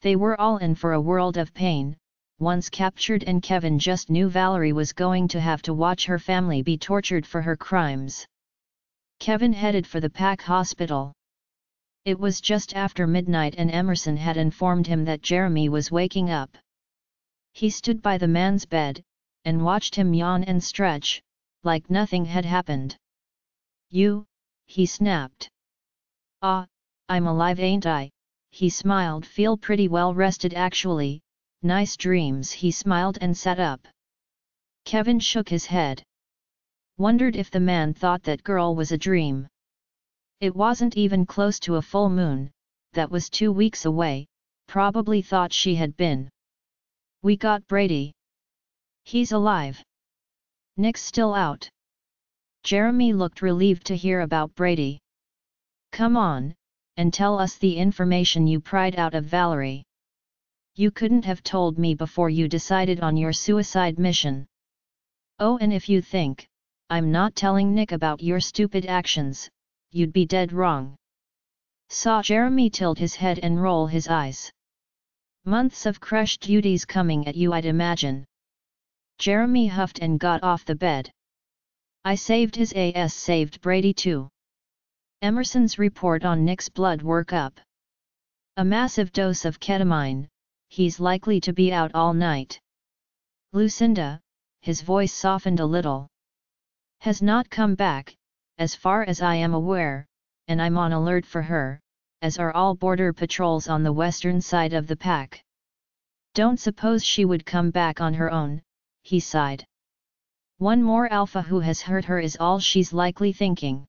They were all in for a world of pain, once captured, and Kevin just knew Valerie was going to have to watch her family be tortured for her crimes. Kevin headed for the pack hospital. It was just after midnight and Emerson had informed him that Jeremy was waking up. He stood by the man's bed, and watched him yawn and stretch, like nothing had happened. "You," he snapped. "Ah, I'm alive, ain't I?" He smiled. "Feel pretty well rested actually, nice dreams." He smiled and sat up. Kevin shook his head. Wondered if the man thought that girl was a dream. It wasn't even close to a full moon, that was 2 weeks away, probably thought she had been. "We got Brady. He's alive. Nick's still out." Jeremy looked relieved to hear about Brady. "Come on, and tell us the information you pried out of Valerie. You couldn't have told me before you decided on your suicide mission. Oh, and if you think I'm not telling Nick about your stupid actions, you'd be dead wrong." Saw Jeremy tilt his head and roll his eyes. "Months of crush duties coming at you, I'd imagine." Jeremy huffed and got off the bed. "I saved his ass, saved Brady too." Emerson's report on Nick's blood work up. "A massive dose of ketamine, he's likely to be out all night." Lucinda, his voice softened a little, "has not come back, as far as I am aware, and I'm on alert for her, as are all border patrols on the western side of the pack." "Don't suppose she would come back on her own," he sighed. "One more alpha who has hurt her is all she's likely thinking."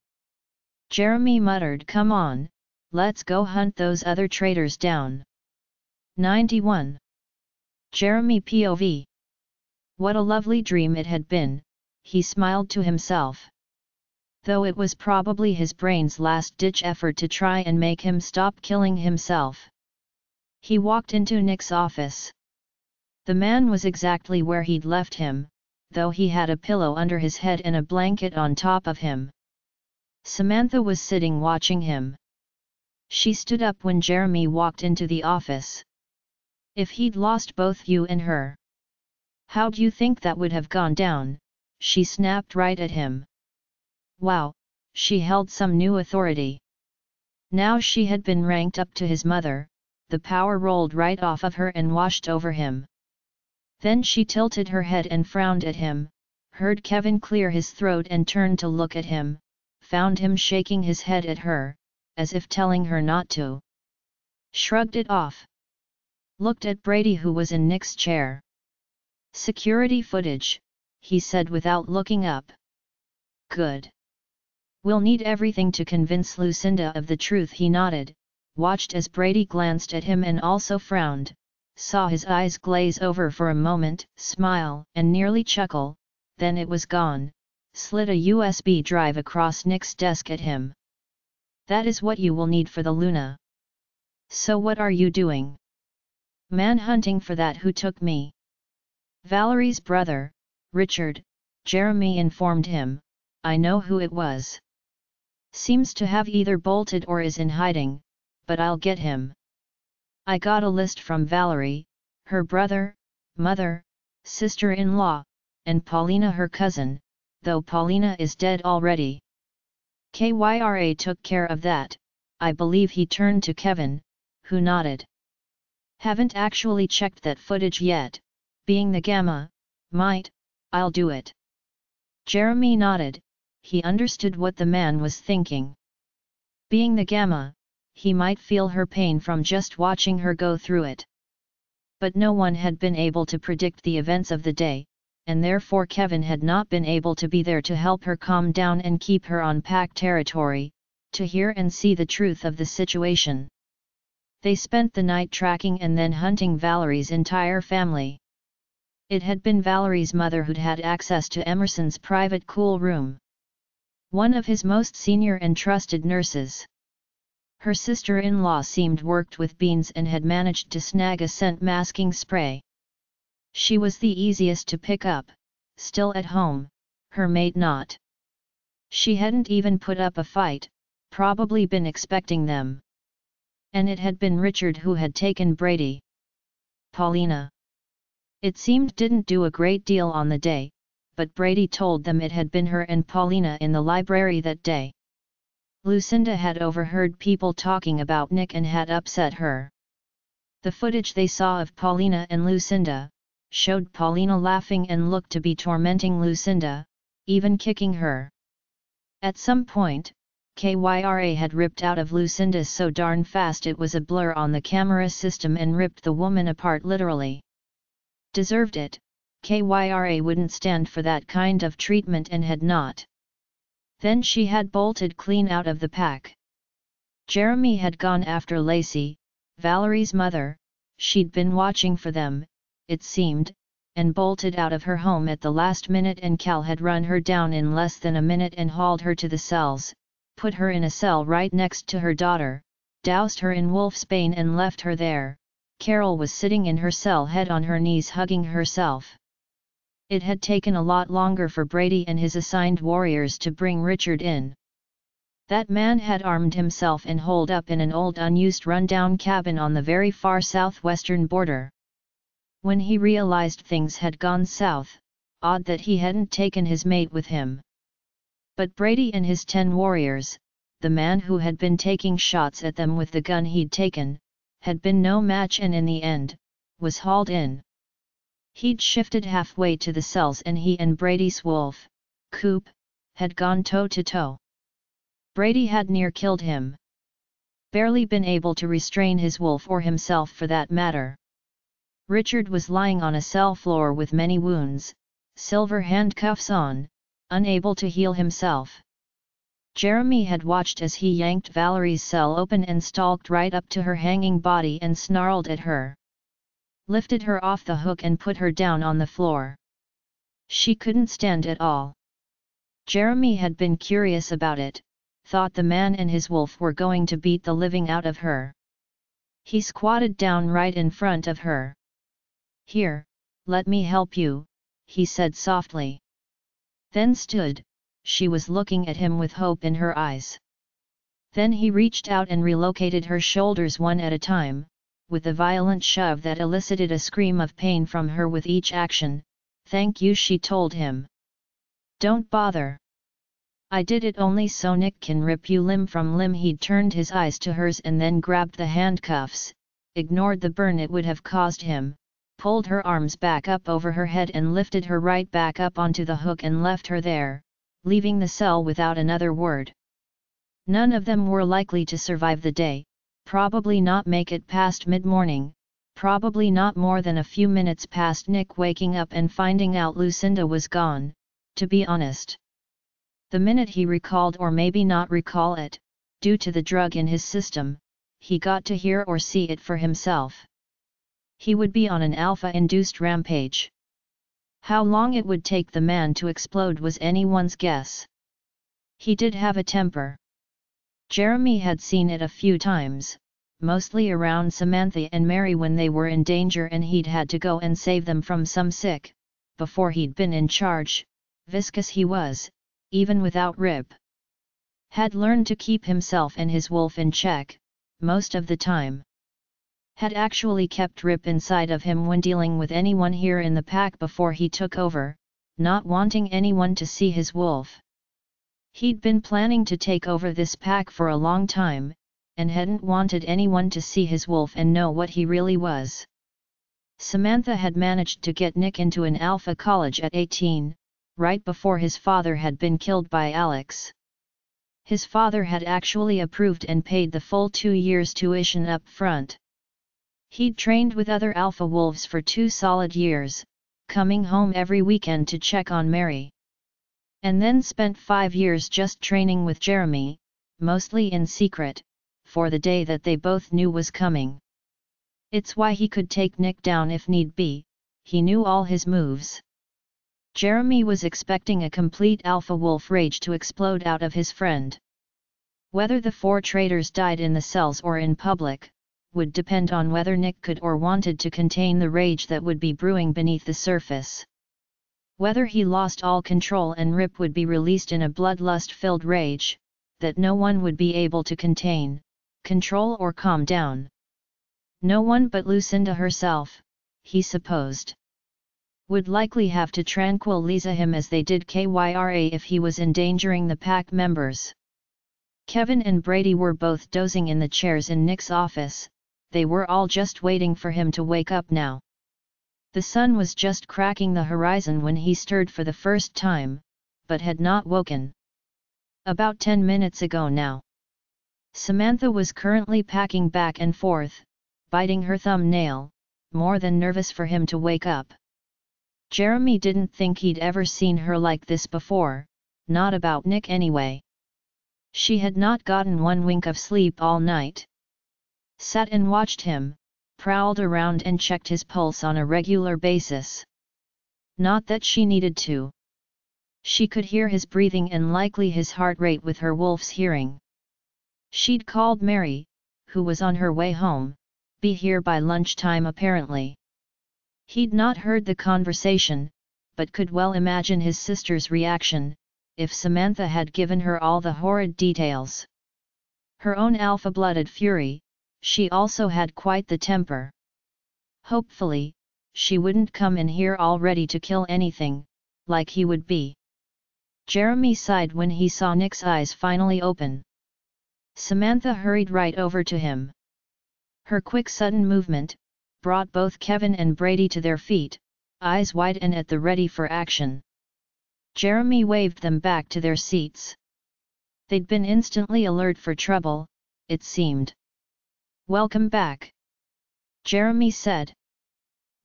Jeremy muttered, "Come on, let's go hunt those other traitors down." 91. Jeremy POV. What a lovely dream it had been, he smiled to himself. Though it was probably his brain's last-ditch effort to try and make him stop killing himself. He walked into Nick's office. The man was exactly where he'd left him, though he had a pillow under his head and a blanket on top of him. Samantha was sitting watching him. She stood up when Jeremy walked into the office. "If he'd lost both you and her, how do you think that would have gone down?" she snapped right at him. Wow, she held some new authority. Now she had been ranked up to his mother, the power rolled right off of her and washed over him. Then she tilted her head and frowned at him, heard Kevin clear his throat and turned to look at him, found him shaking his head at her, as if telling her not to. Shrugged it off. Looked at Brady, who was in Nick's chair. "Security footage," he said without looking up. "Good. We'll need everything to convince Lucinda of the truth." He nodded, watched as Brady glanced at him and also frowned, saw his eyes glaze over for a moment, smile and nearly chuckle, then it was gone, slid a USB drive across Nick's desk at him. "That is what you will need for the Luna. So what are you doing?" "Manhunting for that who took me. Valerie's brother, Richard," Jeremy informed him. "I know who it was. Seems to have either bolted or is in hiding, but I'll get him. I got a list from Valerie, her brother, mother, sister-in-law, and Paulina, her cousin, though Paulina is dead already. Kyra took care of that, I believe." He turned to Kevin, who nodded. "Haven't actually checked that footage yet, being the gamma, might, I'll do it." Jeremy nodded, he understood what the man was thinking. Being the gamma, he might feel her pain from just watching her go through it. But no one had been able to predict the events of the day, and therefore Kevin had not been able to be there to help her calm down and keep her on pack territory, to hear and see the truth of the situation. They spent the night tracking and then hunting Valerie's entire family. It had been Valerie's mother who'd had access to Emerson's private cool room. One of his most senior and trusted nurses. Her sister-in-law seemed worked with beans and had managed to snag a scent masking spray. She was the easiest to pick up, still at home, her maid not. She hadn't even put up a fight, probably been expecting them. And it had been Richard who had taken Brady. Paulina, it seemed, didn't do a great deal on the day, but Brady told them it had been her and Paulina in the library that day. Lucinda had overheard people talking about Nick and had upset her. The footage they saw of Paulina and Lucinda showed Paulina laughing and looked to be tormenting Lucinda, even kicking her. At some point, Kyra had ripped out of Lucinda so darn fast it was a blur on the camera system and ripped the woman apart literally. Deserved it. Kyra wouldn't stand for that kind of treatment and had not. Then she had bolted clean out of the pack. Jeremy had gone after Lacey, Valerie's mother. She'd been watching for them, it seemed, and bolted out of her home at the last minute, and Cal had run her down in less than a minute and hauled her to the cells, put her in a cell right next to her daughter, doused her in wolfsbane and left her there. Carol was sitting in her cell, head on her knees, hugging herself. It had taken a lot longer for Brady and his assigned warriors to bring Richard in. That man had armed himself and holed up in an old unused rundown cabin on the very far southwestern border. When he realized things had gone south, odd that he hadn't taken his mate with him. But Brady and his 10 warriors, the man who had been taking shots at them with the gun he'd taken, had been no match and in the end, was hauled in. He'd shifted halfway to the cells and he and Brady's wolf, Coop, had gone toe-to-toe. Brady had near killed him. Barely been able to restrain his wolf or himself for that matter. Richard was lying on a cell floor with many wounds, silver handcuffs on, unable to heal himself. Jeremy had watched as he yanked Valerie's cell open and stalked right up to her hanging body and snarled at her. Lifted her off the hook and put her down on the floor. She couldn't stand at all. Jeremy had been curious about it, thought the man and his wolf were going to beat the living out of her. He squatted down right in front of her. "Here, let me help you," he said softly. Then stood. She was looking at him with hope in her eyes. Then he reached out and relocated her shoulders one at a time, with a violent shove that elicited a scream of pain from her with each action. "Thank you," she told him. "Don't bother. I did it only so Nick can rip you limb from limb." He turned his eyes to hers and then grabbed the handcuffs, ignored the burn it would have caused him, pulled her arms back up over her head and lifted her right back up onto the hook and left her there, leaving the cell without another word. None of them were likely to survive the day, probably not make it past mid-morning, probably not more than a few minutes past Nick waking up and finding out Lucinda was gone, to be honest. The minute he recalled, or maybe not recall it, due to the drug in his system, he got to hear or see it for himself. He would be on an alpha-induced rampage. How long it would take the man to explode was anyone's guess. He did have a temper. Jeremy had seen it a few times, mostly around Samantha and Mary when they were in danger and he'd had to go and save them from some sick, before he'd been in charge. Viscous he was, even without Rip. Had learned to keep himself and his wolf in check, most of the time. Had actually kept Rip inside of him when dealing with anyone here in the pack before he took over, not wanting anyone to see his wolf. He'd been planning to take over this pack for a long time, and hadn't wanted anyone to see his wolf and know what he really was. Samantha had managed to get Nick into an alpha college at 18, right before his father had been killed by Alex. His father had actually approved and paid the full 2 years' tuition up front. He'd trained with other alpha wolves for 2 solid years, coming home every weekend to check on Mary. And then spent 5 years just training with Jeremy, mostly in secret, for the day that they both knew was coming. It's why he could take Nick down if need be, he knew all his moves. Jeremy was expecting a complete alpha wolf rage to explode out of his friend. Whether the four traitors died in the cells or in public, would depend on whether Nick could or wanted to contain the rage that would be brewing beneath the surface. Whether he lost all control and Rip would be released in a bloodlust-filled rage, that no one would be able to contain, control or calm down. No one but Lucinda herself, he supposed, would likely have to tranquilize him as they did Kyra if he was endangering the pack members. Kevin and Brady were both dozing in the chairs in Nick's office, they were all just waiting for him to wake up now. The sun was just cracking the horizon when he stirred for the first time, but had not woken. About 10 minutes ago now. Samantha was currently packing back and forth, biting her thumbnail, more than nervous for him to wake up. Jeremy didn't think he'd ever seen her like this before, not about Nick anyway. She had not gotten one wink of sleep all night. Sat and watched him, prowled around and checked his pulse on a regular basis. Not that she needed to. She could hear his breathing and likely his heart rate with her wolf's hearing. She'd called Mary, who was on her way home, be here by lunchtime apparently. He'd not heard the conversation, but could well imagine his sister's reaction, if Samantha had given her all the horrid details. Her own alpha-blooded fury, she also had quite the temper. Hopefully, she wouldn't come in here all ready to kill anything, like he would be. Jeremy sighed when he saw Nick's eyes finally open. Samantha hurried right over to him. Her quick sudden movement, brought both Kevin and Brady to their feet, eyes wide and at the ready for action. Jeremy waved them back to their seats. They'd been instantly alert for trouble, it seemed. "Welcome back," Jeremy said.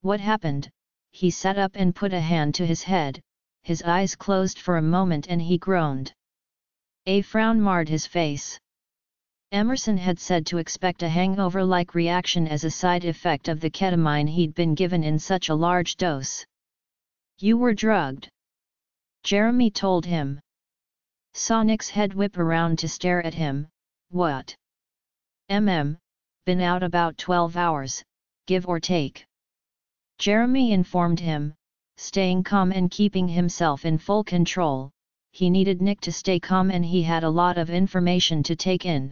"What happened?" He sat up and put a hand to his head, his eyes closed for a moment and he groaned. A frown marred his face. Emerson had said to expect a hangover-like reaction as a side effect of the ketamine he'd been given in such a large dose. "You were drugged," Jeremy told him. Saw Nick's head whip around to stare at him. "What? Been out about 12 hours, give or take," Jeremy informed him, staying calm and keeping himself in full control. He needed Nick to stay calm and he had a lot of information to take in.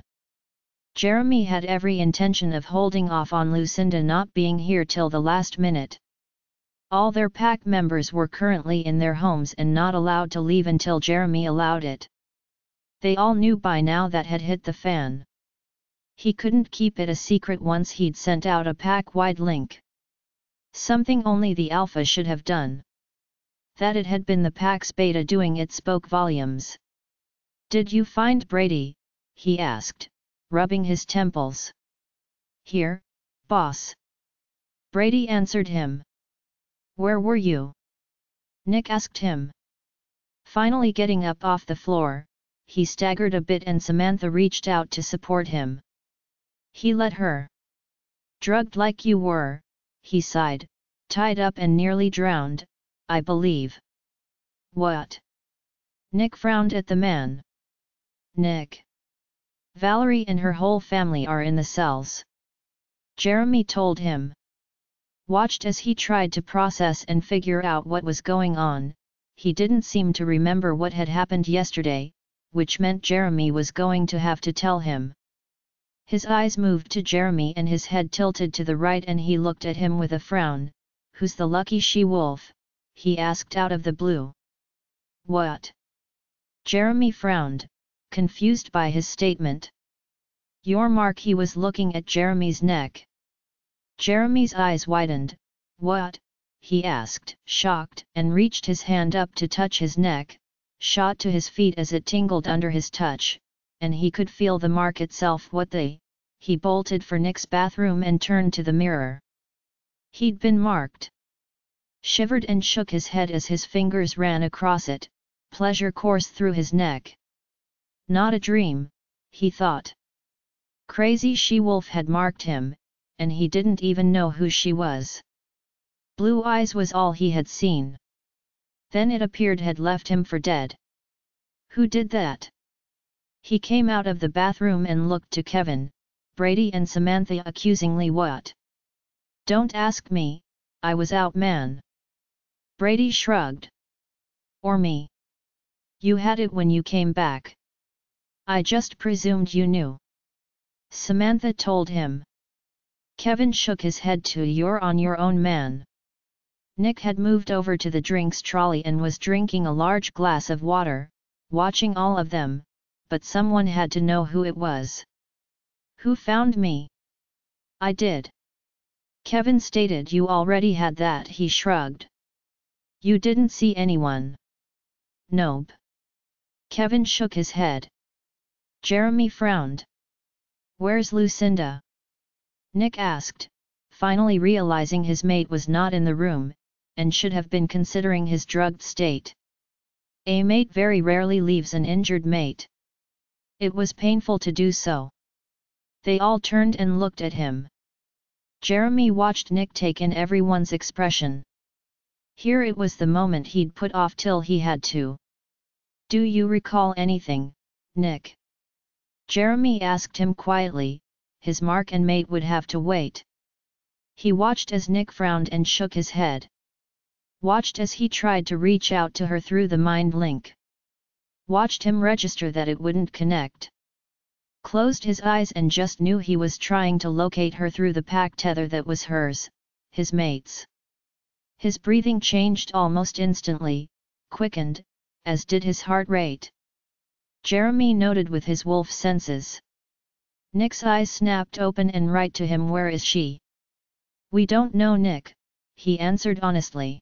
Jeremy had every intention of holding off on Lucinda not being here till the last minute. All their pack members were currently in their homes and not allowed to leave until Jeremy allowed it. They all knew by now that had hit the fan. He couldn't keep it a secret once he'd sent out a pack-wide link. Something only the Alpha should have done. That it had been the pack's Beta doing it spoke volumes. "Did you find Brady?" he asked, rubbing his temples. "Here, boss," Brady answered him. "Where were you?" Nick asked him. Finally getting up off the floor, he staggered a bit and Samantha reached out to support him. He let her. "Drugged like you were," he sighed, "tied up and nearly drowned, I believe." "What?" Nick frowned at the man. "Nick. Valerie and her whole family are in the cells," Jeremy told him. Watched as he tried to process and figure out what was going on, he didn't seem to remember what had happened yesterday, which meant Jeremy was going to have to tell him. His eyes moved to Jeremy and his head tilted to the right and he looked at him with a frown. "Who's the lucky she-wolf?" he asked out of the blue. "What?" Jeremy frowned, confused by his statement. "Your mark." He was looking at Jeremy's neck. Jeremy's eyes widened. "What?" he asked, shocked, and reached his hand up to touch his neck, shot to his feet as it tingled under his touch, and he could feel the mark itself. "What the—" He bolted for Nick's bathroom and turned to the mirror. He'd been marked. Shivered and shook his head as his fingers ran across it, pleasure coursed through his neck. Not a dream, he thought. Crazy she-wolf had marked him, and he didn't even know who she was. Blue eyes was all he had seen. Then it appeared had left him for dead. Who did that? He came out of the bathroom and looked to Kevin, Brady and Samantha accusingly. What? Don't ask me, I was out, man. Brady shrugged. Or me. You had it when you came back. I just presumed you knew. Samantha told him. Kevin shook his head. You're on your own, man. Nick had moved over to the drinks trolley and was drinking a large glass of water, watching all of them, but someone had to know who it was. Who found me? I did. Kevin stated. You already had that. He shrugged. You didn't see anyone? Nope. Kevin shook his head. Jeremy frowned. Where's Lucinda? Nick asked, finally realizing his mate was not in the room, and should have been considering his drugged state. A mate very rarely leaves an injured mate. It was painful to do so. They all turned and looked at him. Jeremy watched Nick take in everyone's expression. Here it was the moment he'd put off till he had to. Do you recall anything, Nick? Jeremy asked him quietly. His mark and mate would have to wait. He watched as Nick frowned and shook his head. Watched as he tried to reach out to her through the mind link. Watched him register that it wouldn't connect. Closed his eyes and just knew he was trying to locate her through the pack tether that was hers, his mate's. His breathing changed almost instantly, quickened, as did his heart rate. Jeremy noted with his wolf senses. Nick's eyes snapped open and right to him. Where is she? We don't know, Nick, he answered honestly.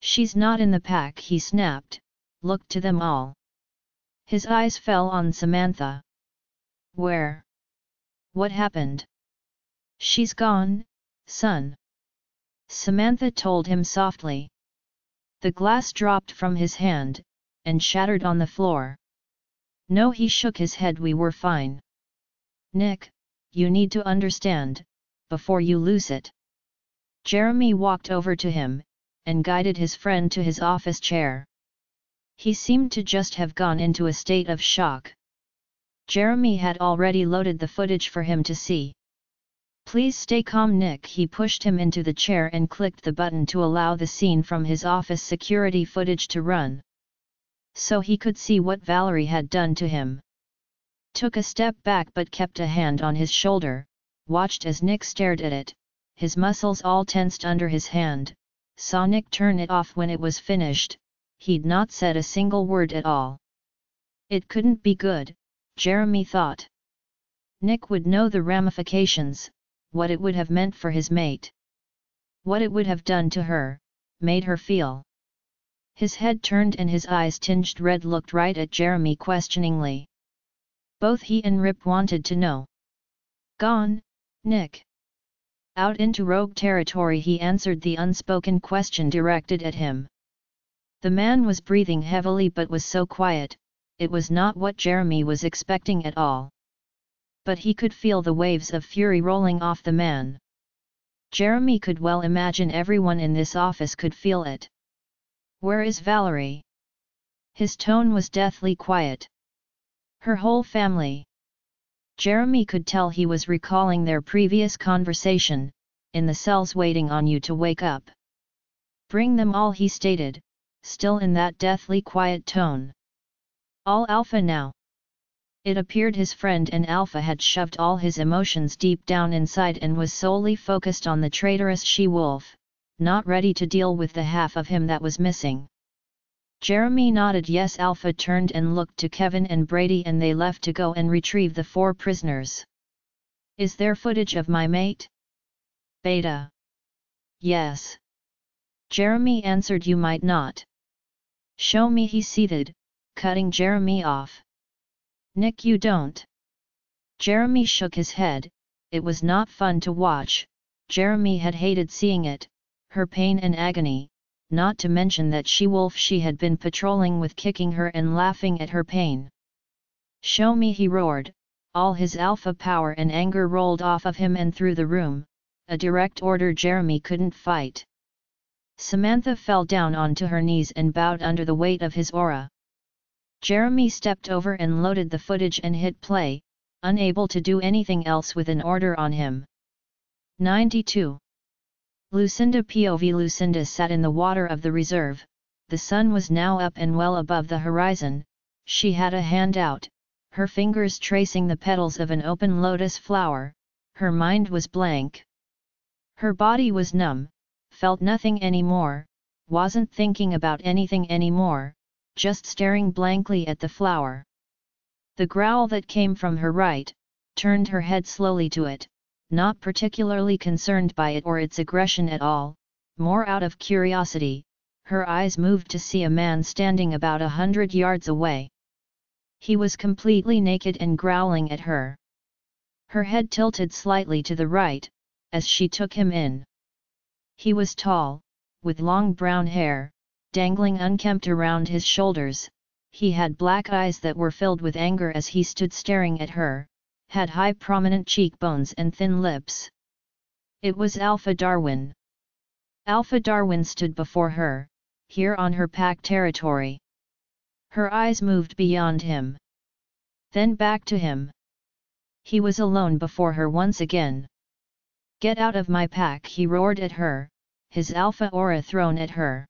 She's not in the pack, he snapped, looked to them all. His eyes fell on Samantha. Where? What happened? She's gone, son. Samantha told him softly. The glass dropped from his hand, and shattered on the floor. No, he shook his head. We were fine. Nick, you need to understand, before you lose it. Jeremy walked over to him, and guided his friend to his office chair. He seemed to just have gone into a state of shock. Jeremy had already loaded the footage for him to see. Please stay calm, Nick. He pushed him into the chair and clicked the button to allow the scene from his office security footage to run. So he could see what Valerie had done to him. Took a step back but kept a hand on his shoulder, watched as Nick stared at it, his muscles all tensed under his hand, saw Nick turn it off when it was finished. He'd not said a single word at all. It couldn't be good, Jeremy thought. Nick would know the ramifications, what it would have meant for his mate. What it would have done to her, made her feel. His head turned and his eyes tinged red looked right at Jeremy questioningly. Both he and Rip wanted to know. Gone, Nick. Out into rogue territory, he answered the unspoken question directed at him. The man was breathing heavily but was so quiet, it was not what Jeremy was expecting at all. But he could feel the waves of fury rolling off the man. Jeremy could well imagine everyone in this office could feel it. Where is Valerie? His tone was deathly quiet. Her whole family. Jeremy could tell he was recalling their previous conversation, in the cells waiting on you to wake up. Bring them all, he stated. Still in that deathly quiet tone. All Alpha now. It appeared his friend and Alpha had shoved all his emotions deep down inside and was solely focused on the traitorous she-wolf, not ready to deal with the half of him that was missing. Jeremy nodded yes. Alpha turned and looked to Kevin and Brady and they left to go and retrieve the four prisoners. Is there footage of my mate? Beta. Yes. Jeremy answered. You might not. Show me, he seethed, cutting Jeremy off. Nick, you don't. Jeremy shook his head. It was not fun to watch. Jeremy had hated seeing it, her pain and agony, not to mention that she-wolf she had been patrolling with, kicking her and laughing at her pain. Show me, he roared, all his alpha power and anger rolled off of him and through the room, a direct order Jeremy couldn't fight. Samantha fell down onto her knees and bowed under the weight of his aura. Jeremy stepped over and loaded the footage and hit play, unable to do anything else with an order on him. 92. Lucinda POV. Lucinda sat in the water of the reserve, the sun was now up and well above the horizon, she had a hand out, her fingers tracing the petals of an open lotus flower, her mind was blank. Her body was numb, felt nothing anymore, wasn't thinking about anything anymore, just staring blankly at the flower. The growl that came from her right, turned her head slowly to it, not particularly concerned by it or its aggression at all, more out of curiosity, her eyes moved to see a man standing about 100 yards away. He was completely naked and growling at her. Her head tilted slightly to the right, as she took him in. He was tall, with long brown hair, dangling unkempt around his shoulders, he had black eyes that were filled with anger as he stood staring at her, had high prominent cheekbones and thin lips. It was Alpha Darwin. Alpha Darwin stood before her, here on her pack territory. Her eyes moved beyond him. Then back to him. He was alone before her once again. "Get out of my pack," he roared at her, his alpha aura thrown at her.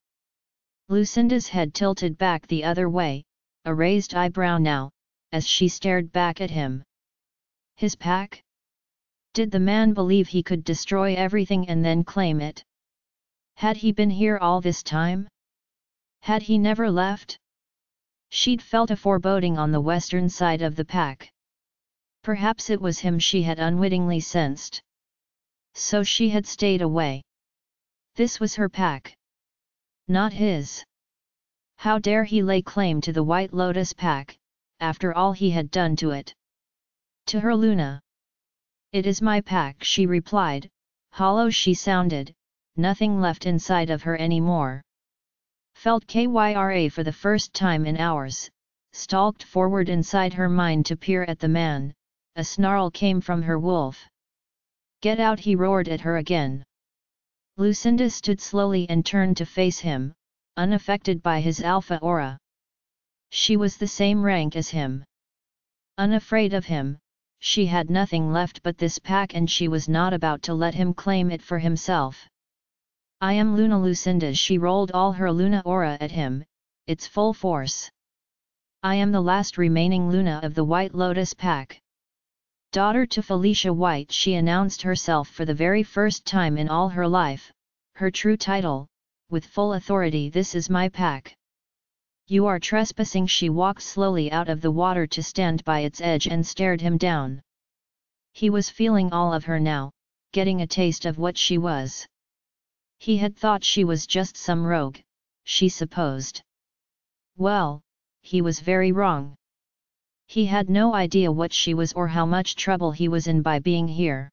Lucinda's head tilted back the other way, a raised eyebrow now, as she stared back at him. His pack? Did the man believe he could destroy everything and then claim it? Had he been here all this time? Had he never left? She'd felt a foreboding on the western side of the pack. Perhaps it was him she had unwittingly sensed. So she had stayed away. This was her pack. Not his. How dare he lay claim to the White Lotus Pack, after all he had done to it. To her Luna. "It is my pack," she replied, hollow she sounded, nothing left inside of her anymore. Felt Kyra for the first time in hours, stalked forward inside her mind to peer at the man, a snarl came from her wolf. "Get out," he roared at her again. Lucinda stood slowly and turned to face him, unaffected by his alpha aura. She was the same rank as him. Unafraid of him, she had nothing left but this pack and she was not about to let him claim it for himself. "I am Luna Lucinda," she rolled all her Luna aura at him, its full force. "I am the last remaining Luna of the White Lotus Pack. Daughter to Felicia White," she announced herself for the very first time in all her life, her true title, with full authority. "This is my pack. You are trespassing." She walked slowly out of the water to stand by its edge and stared him down. He was feeling all of her now, getting a taste of what she was. He had thought she was just some rogue, she supposed. Well, he was very wrong. He had no idea what she was or how much trouble he was in by being here.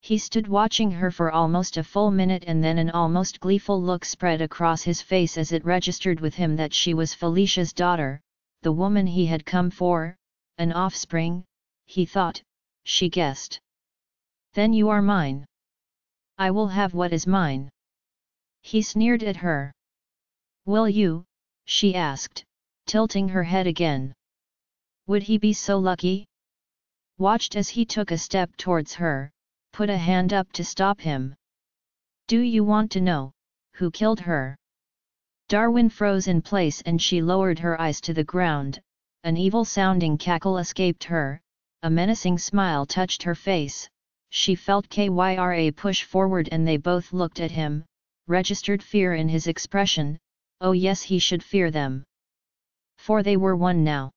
He stood watching her for almost a full minute and then an almost gleeful look spread across his face as it registered with him that she was Felicia's daughter, the woman he had come for, an offspring, he thought, she guessed. "Then you are mine. I will have what is mine." He sneered at her. "Will you?" she asked, tilting her head again. Would he be so lucky? Watched as he took a step towards her, put a hand up to stop him. "Do you want to know who killed her?" Darwin froze in place and she lowered her eyes to the ground, an evil-sounding cackle escaped her, a menacing smile touched her face, she felt Kyra push forward and they both looked at him, registered fear in his expression. Oh yes, he should fear them. For they were one now.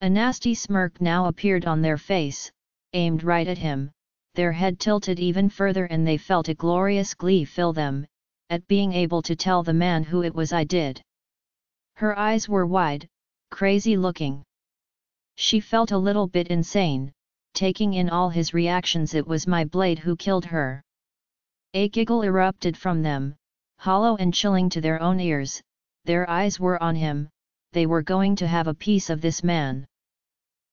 A nasty smirk now appeared on their face, aimed right at him, their head tilted even further and they felt a glorious glee fill them, at being able to tell the man who it was. "I did." Her eyes were wide, crazy looking. She felt a little bit insane, taking in all his reactions. "It was my blade who killed her." A giggle erupted from them, hollow and chilling to their own ears, their eyes were on him, they were going to have a piece of this man.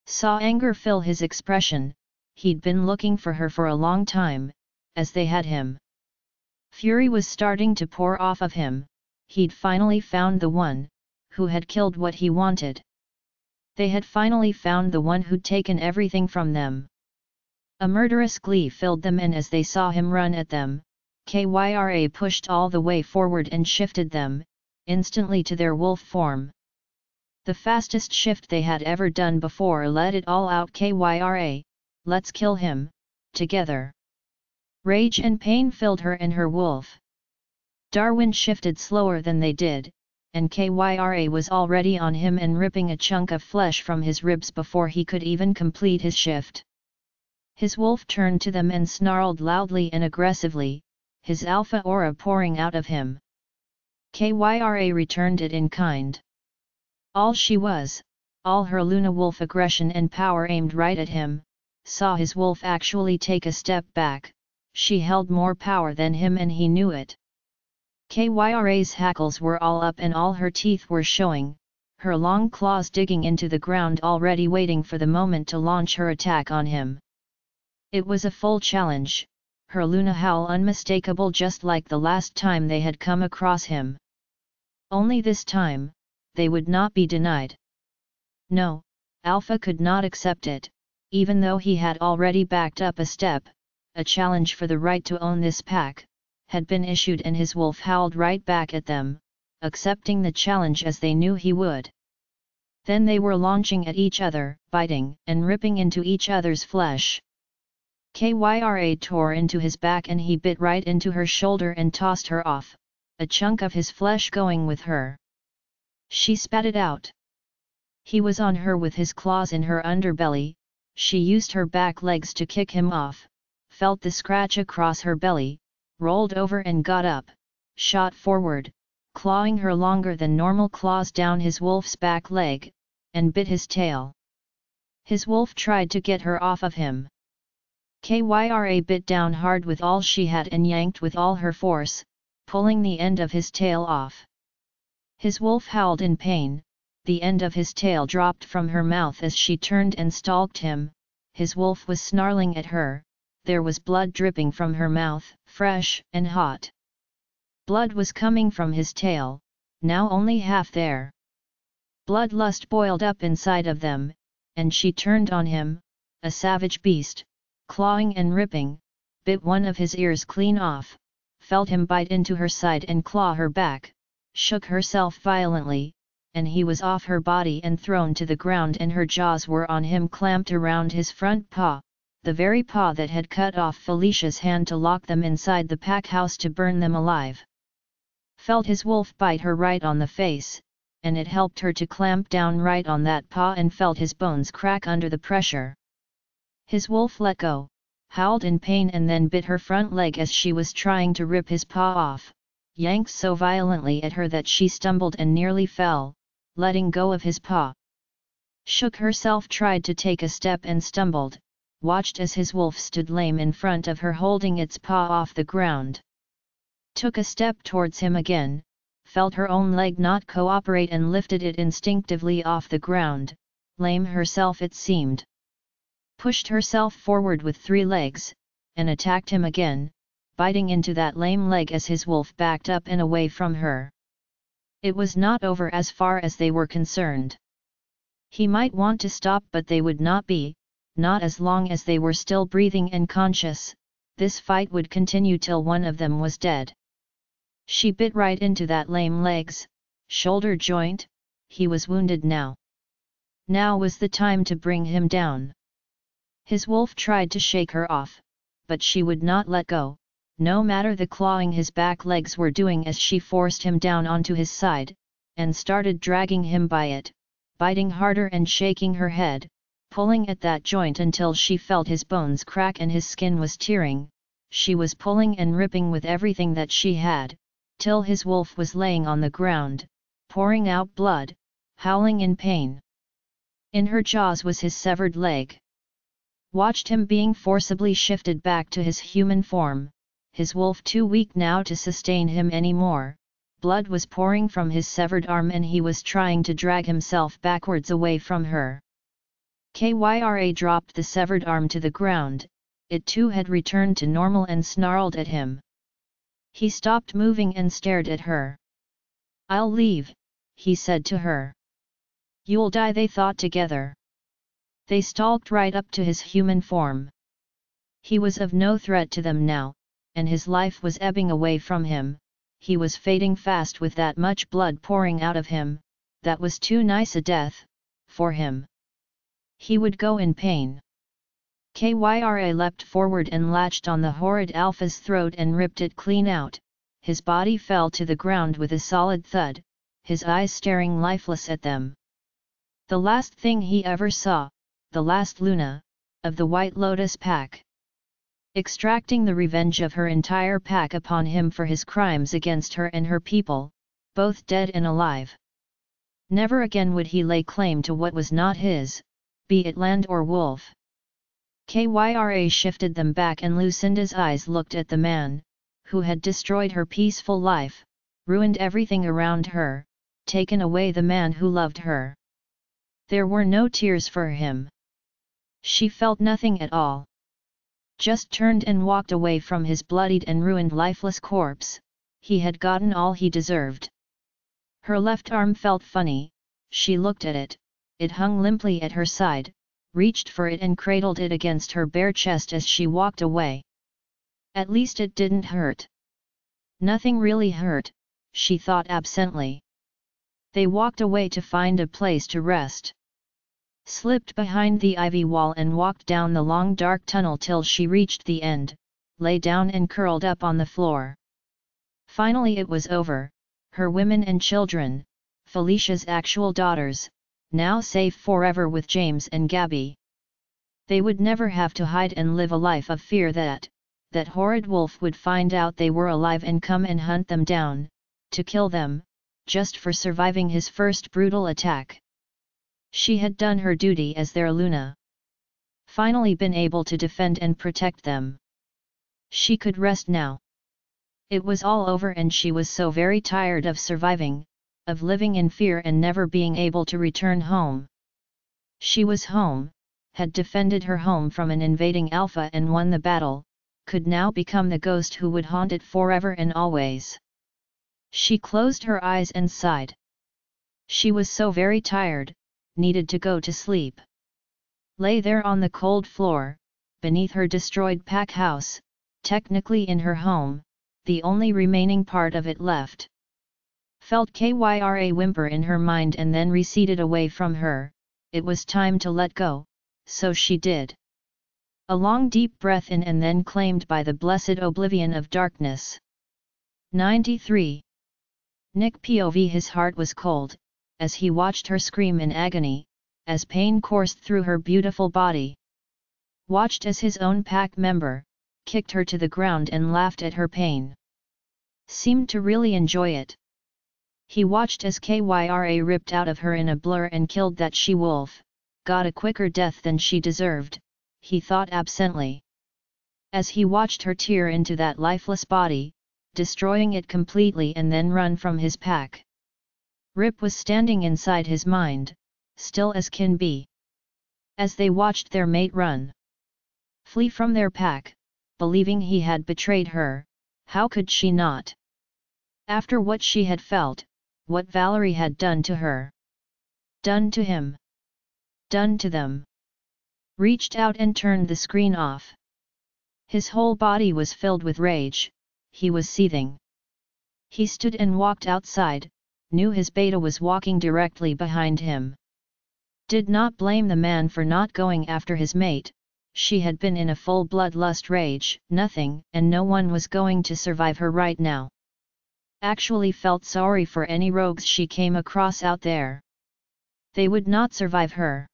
saw anger fill his expression. He'd been looking for her for a long time, as they had him. Fury was starting to pour off of him. He'd finally found the one who had killed what he wanted. They had finally found the one who'd taken everything from them. A murderous glee filled them, and as they saw him run at them, Kyra pushed all the way forward and shifted them, instantly to their wolf form. The fastest shift they had ever done before. Let it all out, Kyra, let's kill him, together. Rage and pain filled her and her wolf. Darwin shifted slower than they did, and Kyra was already on him and ripping a chunk of flesh from his ribs before he could even complete his shift. His wolf turned to them and snarled loudly and aggressively, his alpha aura pouring out of him. Kyra returned it in kind. All she was, all her Luna wolf aggression and power aimed right at him, saw his wolf actually take a step back. She held more power than him and he knew it. Kyra's hackles were all up and all her teeth were showing, her long claws digging into the ground, already waiting for the moment to launch her attack on him. It was a full challenge, her Luna howl unmistakable, just like the last time they had come across him. Only this time, they would not be denied. No, Alpha could not accept it, even though he had already backed up a step. A challenge for the right to own this pack had been issued, and his wolf howled right back at them, accepting the challenge as they knew he would. Then they were launching at each other, biting and ripping into each other's flesh. Kyra tore into his back and he bit right into her shoulder and tossed her off, a chunk of his flesh going with her. She spat it out. He was on her with his claws in her underbelly. She used her back legs to kick him off, felt the scratch across her belly, rolled over and got up, shot forward, clawing her longer than normal claws down his wolf's back leg, and bit his tail. His wolf tried to get her off of him. Kyra bit down hard with all she had and yanked with all her force, pulling the end of his tail off. His wolf howled in pain, the end of his tail dropped from her mouth as she turned and stalked him. His wolf was snarling at her. There was blood dripping from her mouth, fresh and hot. Blood was coming from his tail, now only half there. Bloodlust boiled up inside of them, and she turned on him, a savage beast, clawing and ripping, bit one of his ears clean off, felt him bite into her side and claw her back, shook herself violently, and he was off her body and thrown to the ground, and her jaws were on him, clamped around his front paw. The very paw that had cut off Felicia's hand to lock them inside the pack house to burn them alive. Felt his wolf bite her right on the face, and it helped her to clamp down right on that paw, and felt his bones crack under the pressure. His wolf let go, howled in pain, and then bit her front leg as she was trying to rip his paw off, yanked so violently at her that she stumbled and nearly fell, letting go of his paw. Shook herself, tried to take a step and stumbled. Watched as his wolf stood lame in front of her, holding its paw off the ground. Took a step towards him again, felt her own leg not cooperate and lifted it instinctively off the ground, lame herself it seemed. Pushed herself forward with three legs, and attacked him again, biting into that lame leg as his wolf backed up and away from her. It was not over as far as they were concerned. He might want to stop, but they would not be. Not as long as they were still breathing and conscious, this fight would continue till one of them was dead. She bit right into that lame leg's shoulder joint. He was wounded now. Now was the time to bring him down. His wolf tried to shake her off, but she would not let go, no matter the clawing his back legs were doing as she forced him down onto his side, and started dragging him by it, biting harder and shaking her head. Pulling at that joint until she felt his bones crack and his skin was tearing, she was pulling and ripping with everything that she had, till his wolf was laying on the ground, pouring out blood, howling in pain. In her jaws was his severed leg. Watched him being forcibly shifted back to his human form, his wolf too weak now to sustain him anymore, blood was pouring from his severed arm and he was trying to drag himself backwards away from her. Kyra dropped the severed arm to the ground, it too had returned to normal and snarled at him. He stopped moving and stared at her. "I'll leave," he said to her. "You'll die," they thought together. They stalked right up to his human form. He was of no threat to them now, and his life was ebbing away from him, he was fading fast with that much blood pouring out of him, that was too nice a death, for him. He would go in pain. Kyra leapt forward and latched on the horrid alpha's throat and ripped it clean out, his body fell to the ground with a solid thud, his eyes staring lifeless at them. The last thing he ever saw, the last Luna, of the White Lotus Pack. Extracting the revenge of her entire pack upon him for his crimes against her and her people, both dead and alive. Never again would he lay claim to what was not his, be it land or wolf. Kyra shifted them back and Lucinda's eyes looked at the man, who had destroyed her peaceful life, ruined everything around her, taken away the man who loved her. There were no tears for him. She felt nothing at all. Just turned and walked away from his bloodied and ruined lifeless corpse, he had gotten all he deserved. Her left arm felt funny, she looked at it, it hung limply at her side, reached for it and cradled it against her bare chest as she walked away. At least it didn't hurt. Nothing really hurt, she thought absently. They walked away to find a place to rest. Slipped behind the ivy wall and walked down the long dark tunnel till she reached the end, lay down and curled up on the floor. Finally it was over, her women and children, Felicia's actual daughters, now safe forever with James and Gabby. They would never have to hide and live a life of fear that, that horrid wolf would find out they were alive and come and hunt them down, to kill them, just for surviving his first brutal attack. She had done her duty as their Luna. Finally been able to defend and protect them. She could rest now. It was all over and she was so very tired of surviving, of living in fear and never being able to return home. She was home, had defended her home from an invading alpha and won the battle, could now become the ghost who would haunt it forever and always. She closed her eyes and sighed. She was so very tired, needed to go to sleep. Lay there on the cold floor, beneath her destroyed pack house, technically in her home, the only remaining part of it left. Felt Kyra whimper in her mind and then receded away from her, it was time to let go, so she did. A long deep breath in and then claimed by the blessed oblivion of darkness. 93. Nick POV. His heart was cold, as he watched her scream in agony, as pain coursed through her beautiful body. Watched as his own pack member, kicked her to the ground and laughed at her pain. Seemed to really enjoy it. He watched as Kyra ripped out of her in a blur and killed that she-wolf, got a quicker death than she deserved, he thought absently. As he watched her tear into that lifeless body, destroying it completely and then run from his pack. Rip was standing inside his mind, still as can be. As they watched their mate run, flee from their pack, believing he had betrayed her, how could she not? After what she had felt, what Valerie had done to her. Done to him. Done to them. Reached out and turned the screen off. His whole body was filled with rage, he was seething. He stood and walked outside, knew his beta was walking directly behind him. Did not blame the man for not going after his mate, she had been in a full bloodlust rage, nothing and no one was going to survive her right now. Actually felt sorry for any rogues she came across out there. They would not survive her.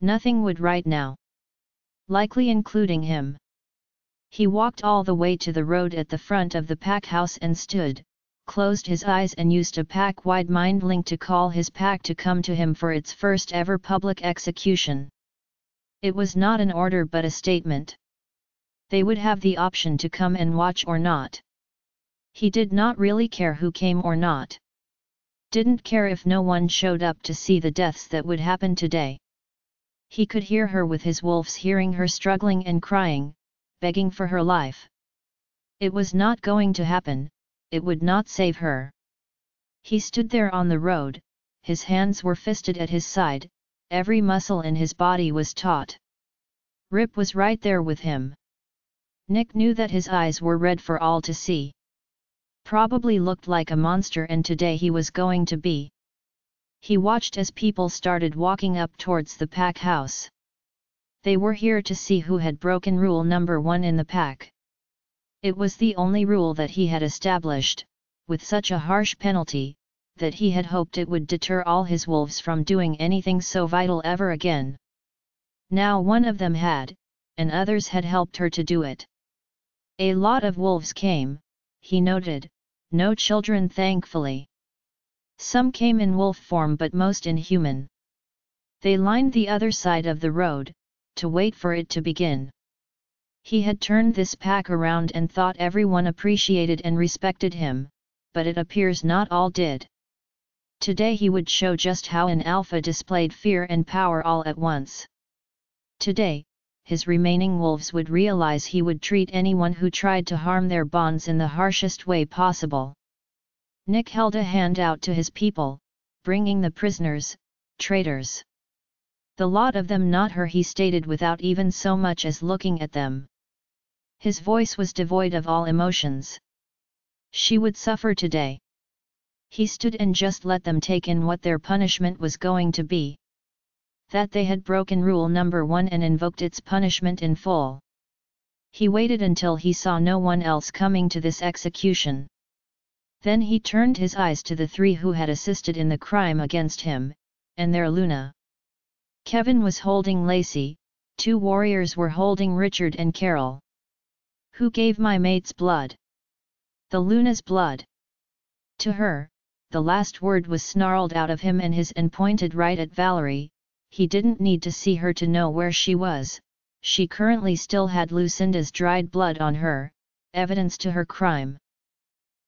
Nothing would right now. Likely including him. He walked all the way to the road at the front of the pack house and stood, closed his eyes and used a pack-wide mind link to call his pack to come to him for its first ever public execution. It was not an order but a statement. They would have the option to come and watch or not. He did not really care who came or not. Didn't care if no one showed up to see the deaths that would happen today. he could hear her with his wolves hearing her struggling and crying, begging for her life. It was not going to happen, it would not save her. He stood there on the road, his hands were fisted at his side, every muscle in his body was taut. Rip was right there with him. Nick knew that his eyes were red for all to see. Probably looked like a monster, and today he was going to be. He watched as people started walking up towards the pack house. They were here to see who had broken rule number 1 in the pack. It was the only rule that he had established, with such a harsh penalty, that he had hoped it would deter all his wolves from doing anything so vital ever again. Now one of them had, and others had helped her to do it. A lot of wolves came, he noted, no children thankfully. Some came in wolf form but most in human. They lined the other side of the road, to wait for it to begin. He had turned this pack around and thought everyone appreciated and respected him, but it appears not all did. Today he would show just how an alpha displayed fear and power all at once. Today, his remaining wolves would realize he would treat anyone who tried to harm their bonds in the harshest way possible. Nick held a hand out to his people, bringing the prisoners, traitors. The lot of them, not her, he stated without even so much as looking at them. His voice was devoid of all emotions. She would suffer today. He stood and just let them take in what their punishment was going to be. That they had broken rule number 1 and invoked its punishment in full. He waited until he saw no one else coming to this execution. Then he turned his eyes to the 3 who had assisted in the crime against him, and their Luna. Kevin was holding Lacey, 2 warriors were holding Richard and Carol. Who gave my mate's blood? The Luna's blood. To her, the last word was snarled out of him and his and pointed right at Valerie. He didn't need to see her to know where she was, she currently still had Lucinda's dried blood on her, evidence to her crime.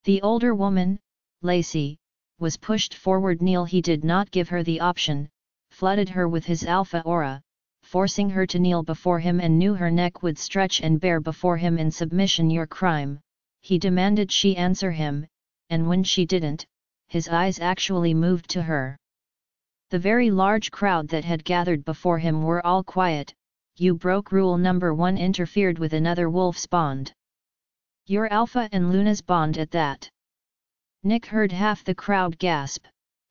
The older woman, Lacey, was pushed forward. He did not give her the option, flooded her with his alpha aura, forcing her to kneel before him and knew her neck would stretch and bare before him in submission. Your crime, he demanded she answer him, and when she didn't, his eyes actually moved to her. The very large crowd that had gathered before him were all quiet. You broke rule number 1, interfered with another wolf's bond. Your alpha and Luna's bond at that. Nick heard half the crowd gasp.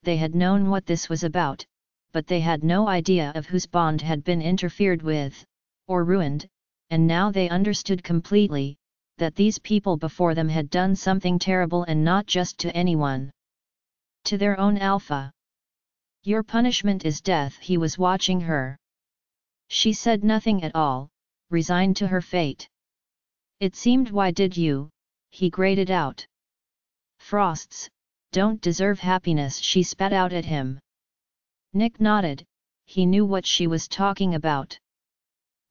They had known what this was about, but they had no idea of whose bond had been interfered with, or ruined, and now they understood completely, that these people before them had done something terrible, and not just to anyone. To their own alpha. Your punishment is death. He was watching her. She said nothing at all, resigned to her fate. It seemed. Why did you? He grated out. Frosts don't deserve happiness, she spat out at him. Nick nodded, he knew what she was talking about.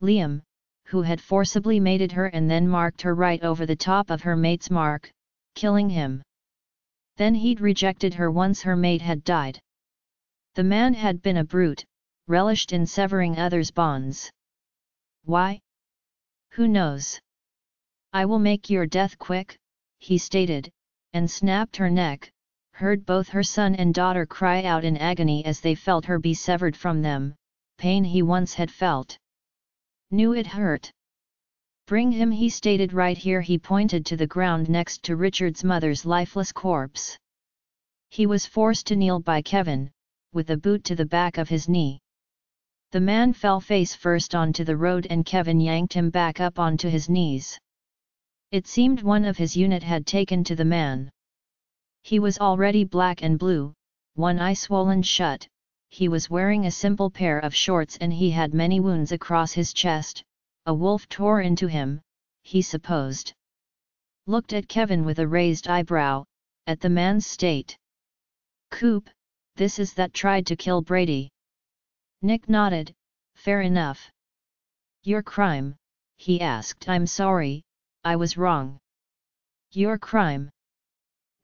Liam, who had forcibly mated her and then marked her right over the top of her mate's mark, killing him. Then he'd rejected her once her mate had died. The man had been a brute, relished in severing others' bonds. Why? Who knows? I will make your death quick, he stated, and snapped her neck, heard both her son and daughter cry out in agony as they felt her be severed from them, pain he once had felt. Knew it hurt. Bring him, he stated. Right here, he pointed to the ground next to Richard's mother's lifeless corpse. He was forced to kneel by Kevin, with a boot to the back of his knee. The man fell face first onto the road and Kevin yanked him back up onto his knees. It seemed one of his unit had taken to the man. He was already black and blue, one eye swollen shut, he was wearing a simple pair of shorts and he had many wounds across his chest. A wolf tore into him, he supposed. Looked at Kevin with a raised eyebrow, at the man's state. Coop, this is that tried to kill Brady. Nick nodded, fair enough. Your crime, he asked. I'm sorry, I was wrong. Your crime,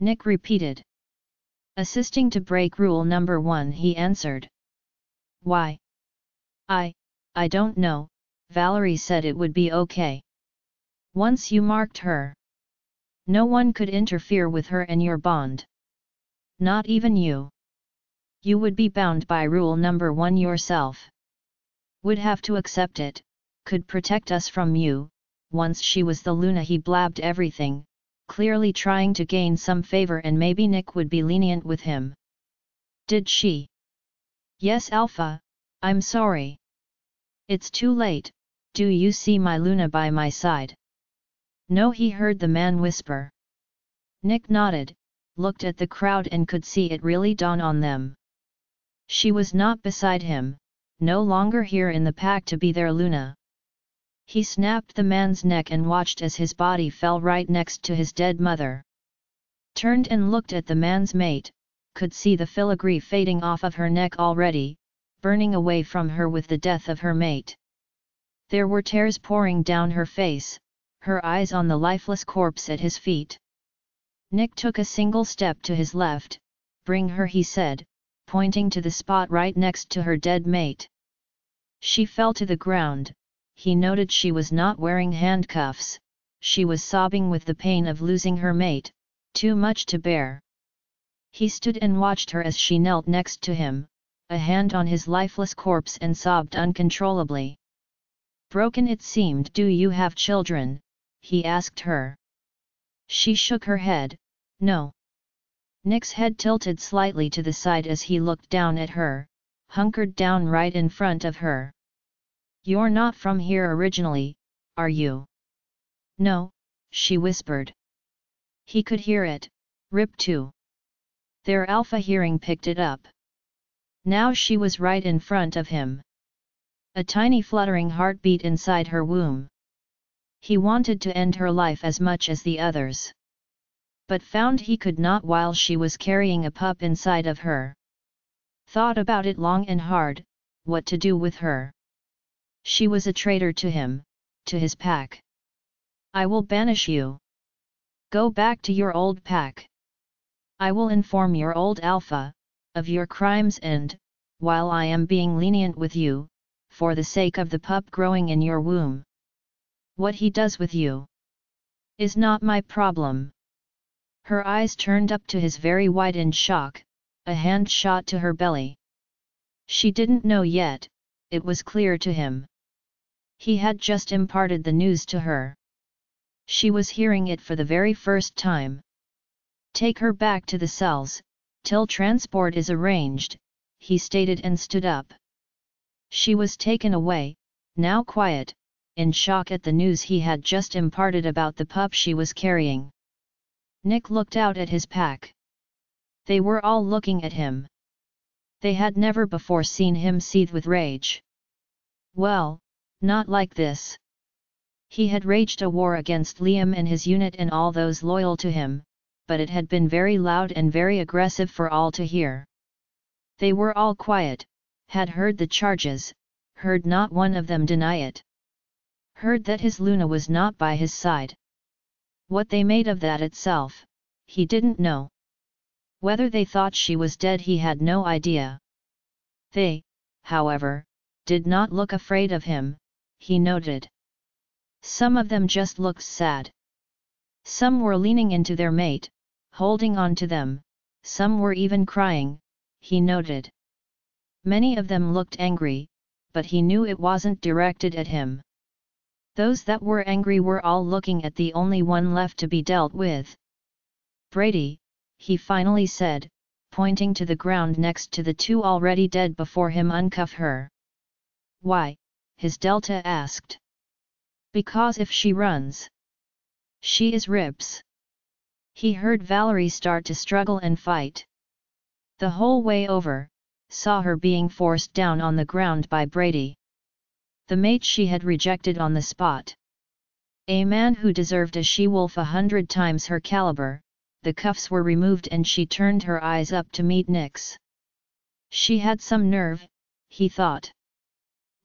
Nick repeated. Assisting to break rule number 1, he answered. Why? I, I don't know, Valerie said it would be okay. Once you marked her, no one could interfere with her and your bond. Not even you. You would be bound by rule number one yourself. Would have to accept it, could protect us from you. Once she was the Luna he blabbed everything, clearly trying to gain some favor and maybe Nick would be lenient with him. Did she? Yes, Alpha, I'm sorry. It's too late, do you see my Luna by my side? No, he heard the man whisper. Nick nodded, looked at the crowd and could see it really dawn on them. She was not beside him, no longer here in the pack to be their Luna. He snapped the man's neck and watched as his body fell right next to his dead mother. Turned and looked at the man's mate, could see the filigree fading off of her neck already, burning away from her with the death of her mate. There were tears pouring down her face, her eyes on the lifeless corpse at his feet. Nick took a single step to his left. Bring her, he said, pointing to the spot right next to her dead mate. She fell to the ground. He noted she was not wearing handcuffs. She was sobbing with the pain of losing her mate, too much to bear. He stood and watched her as she knelt next to him, a hand on his lifeless corpse, and sobbed uncontrollably. Broken it seemed. Do you have children? He asked her. She shook her head. No. Nick's head tilted slightly to the side as he looked down at her, hunkered down right in front of her. You're not from here originally, are you? No, she whispered. He could hear it, Rip too. Their alpha hearing picked it up. Now she was right in front of him. A tiny fluttering heartbeat inside her womb. He wanted to end her life as much as the others, but found he could not while she was carrying a pup inside of her. Thought about it long and hard, what to do with her. She was a traitor to him, to his pack. I will banish you. Go back to your old pack. I will inform your old alpha of your crimes and, while I am being lenient with you, for the sake of the pup growing in your womb. What he does with you is not my problem. Her eyes turned up to his very wide in shock, a hand shot to her belly. She didn't know yet, it was clear to him. He had just imparted the news to her. She was hearing it for the very first time. Take her back to the cells, till transport is arranged, he stated and stood up. She was taken away, now quiet, in shock at the news he had just imparted about the pup she was carrying. Nick looked out at his pack. They were all looking at him. They had never before seen him seethe with rage. Well, not like this. He had raged a war against Liam and his unit and all those loyal to him, but it had been very loud and very aggressive for all to hear. They were all quiet, had heard the charges, heard not one of them deny it. Heard that his Luna was not by his side. What they made of that itself, he didn't know. Whether they thought she was dead, he had no idea. They, however, did not look afraid of him, he noted. Some of them just looked sad. Some were leaning into their mate, holding on to them, some were even crying, he noted. Many of them looked angry, but he knew it wasn't directed at him. Those that were angry were all looking at the only one left to be dealt with. Brady, he finally said, pointing to the ground next to the two already dead before him. Uncuff her. Why? His Delta asked. Because if she runs, she is Rip's. He heard Valerie start to struggle and fight. The whole way over, saw her being forced down on the ground by Brady. The mate she had rejected on the spot. A man who deserved a she-wolf 100 times her caliber. The cuffs were removed and she turned her eyes up to meet Nick's. She had some nerve, he thought.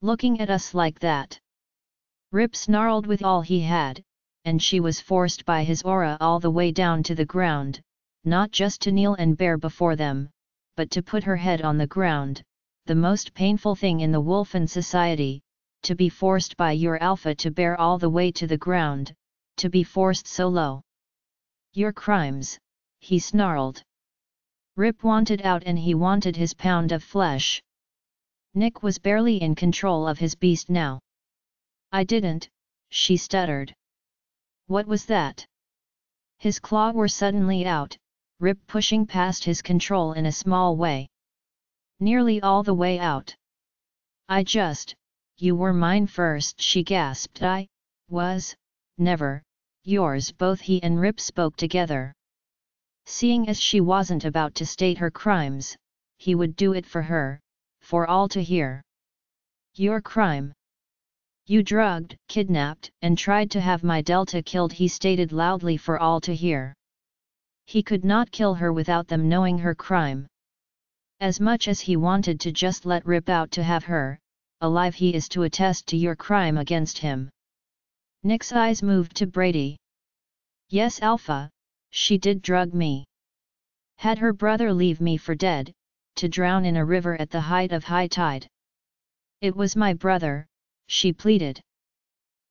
Looking at us like that. Rip snarled with all he had, and she was forced by his aura all the way down to the ground, not just to kneel and bear before them, but to put her head on the ground, the most painful thing in the wolfen society. to be forced by your alpha to bear all the way to the ground, to be forced so low. Your crimes, he snarled. Rip wanted out and he wanted his pound of flesh. Nick was barely in control of his beast now. I didn't, she stuttered. What was that? His claw were suddenly out, Rip pushing past his control in a small way. Nearly all the way out. I just, you were mine first, she gasped. I was, never, yours. Both he and Rip spoke together. Seeing as she wasn't about to state her crimes, he would do it for her, for all to hear. Your crime. You drugged, kidnapped, and tried to have my Delta killed, he stated loudly for all to hear. He could not kill her without them knowing her crime. As much as he wanted to just let Rip out to have her alive, he is to attest to your crime against him. Nick's eyes moved to Brady. Yes, Alpha, she did drug me. Had her brother leave me for dead, to drown in a river at the height of high tide. It was my brother, she pleaded.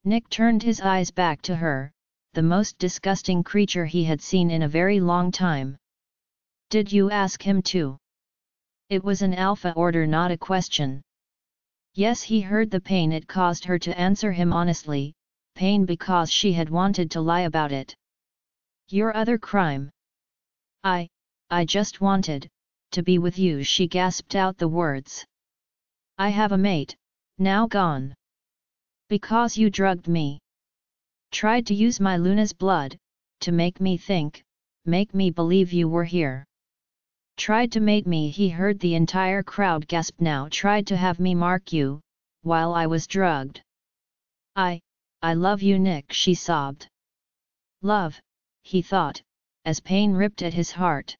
Nick turned his eyes back to her, the most disgusting creature he had seen in a very long time. Did you ask him to? It was an alpha order, not a question. Yes, he heard the pain it caused her to answer him honestly, pain because she had wanted to lie about it. Your other crime. I just wanted to be with you, she gasped out the words. I have a mate, now gone. Because you drugged me. Tried to use my Luna's blood, to make me think, make me believe you were here. Tried to mate me, he heard the entire crowd gasp now. Tried to have me mark you, while I was drugged. I love you, Nick, she sobbed. Love, he thought, as pain ripped at his heart.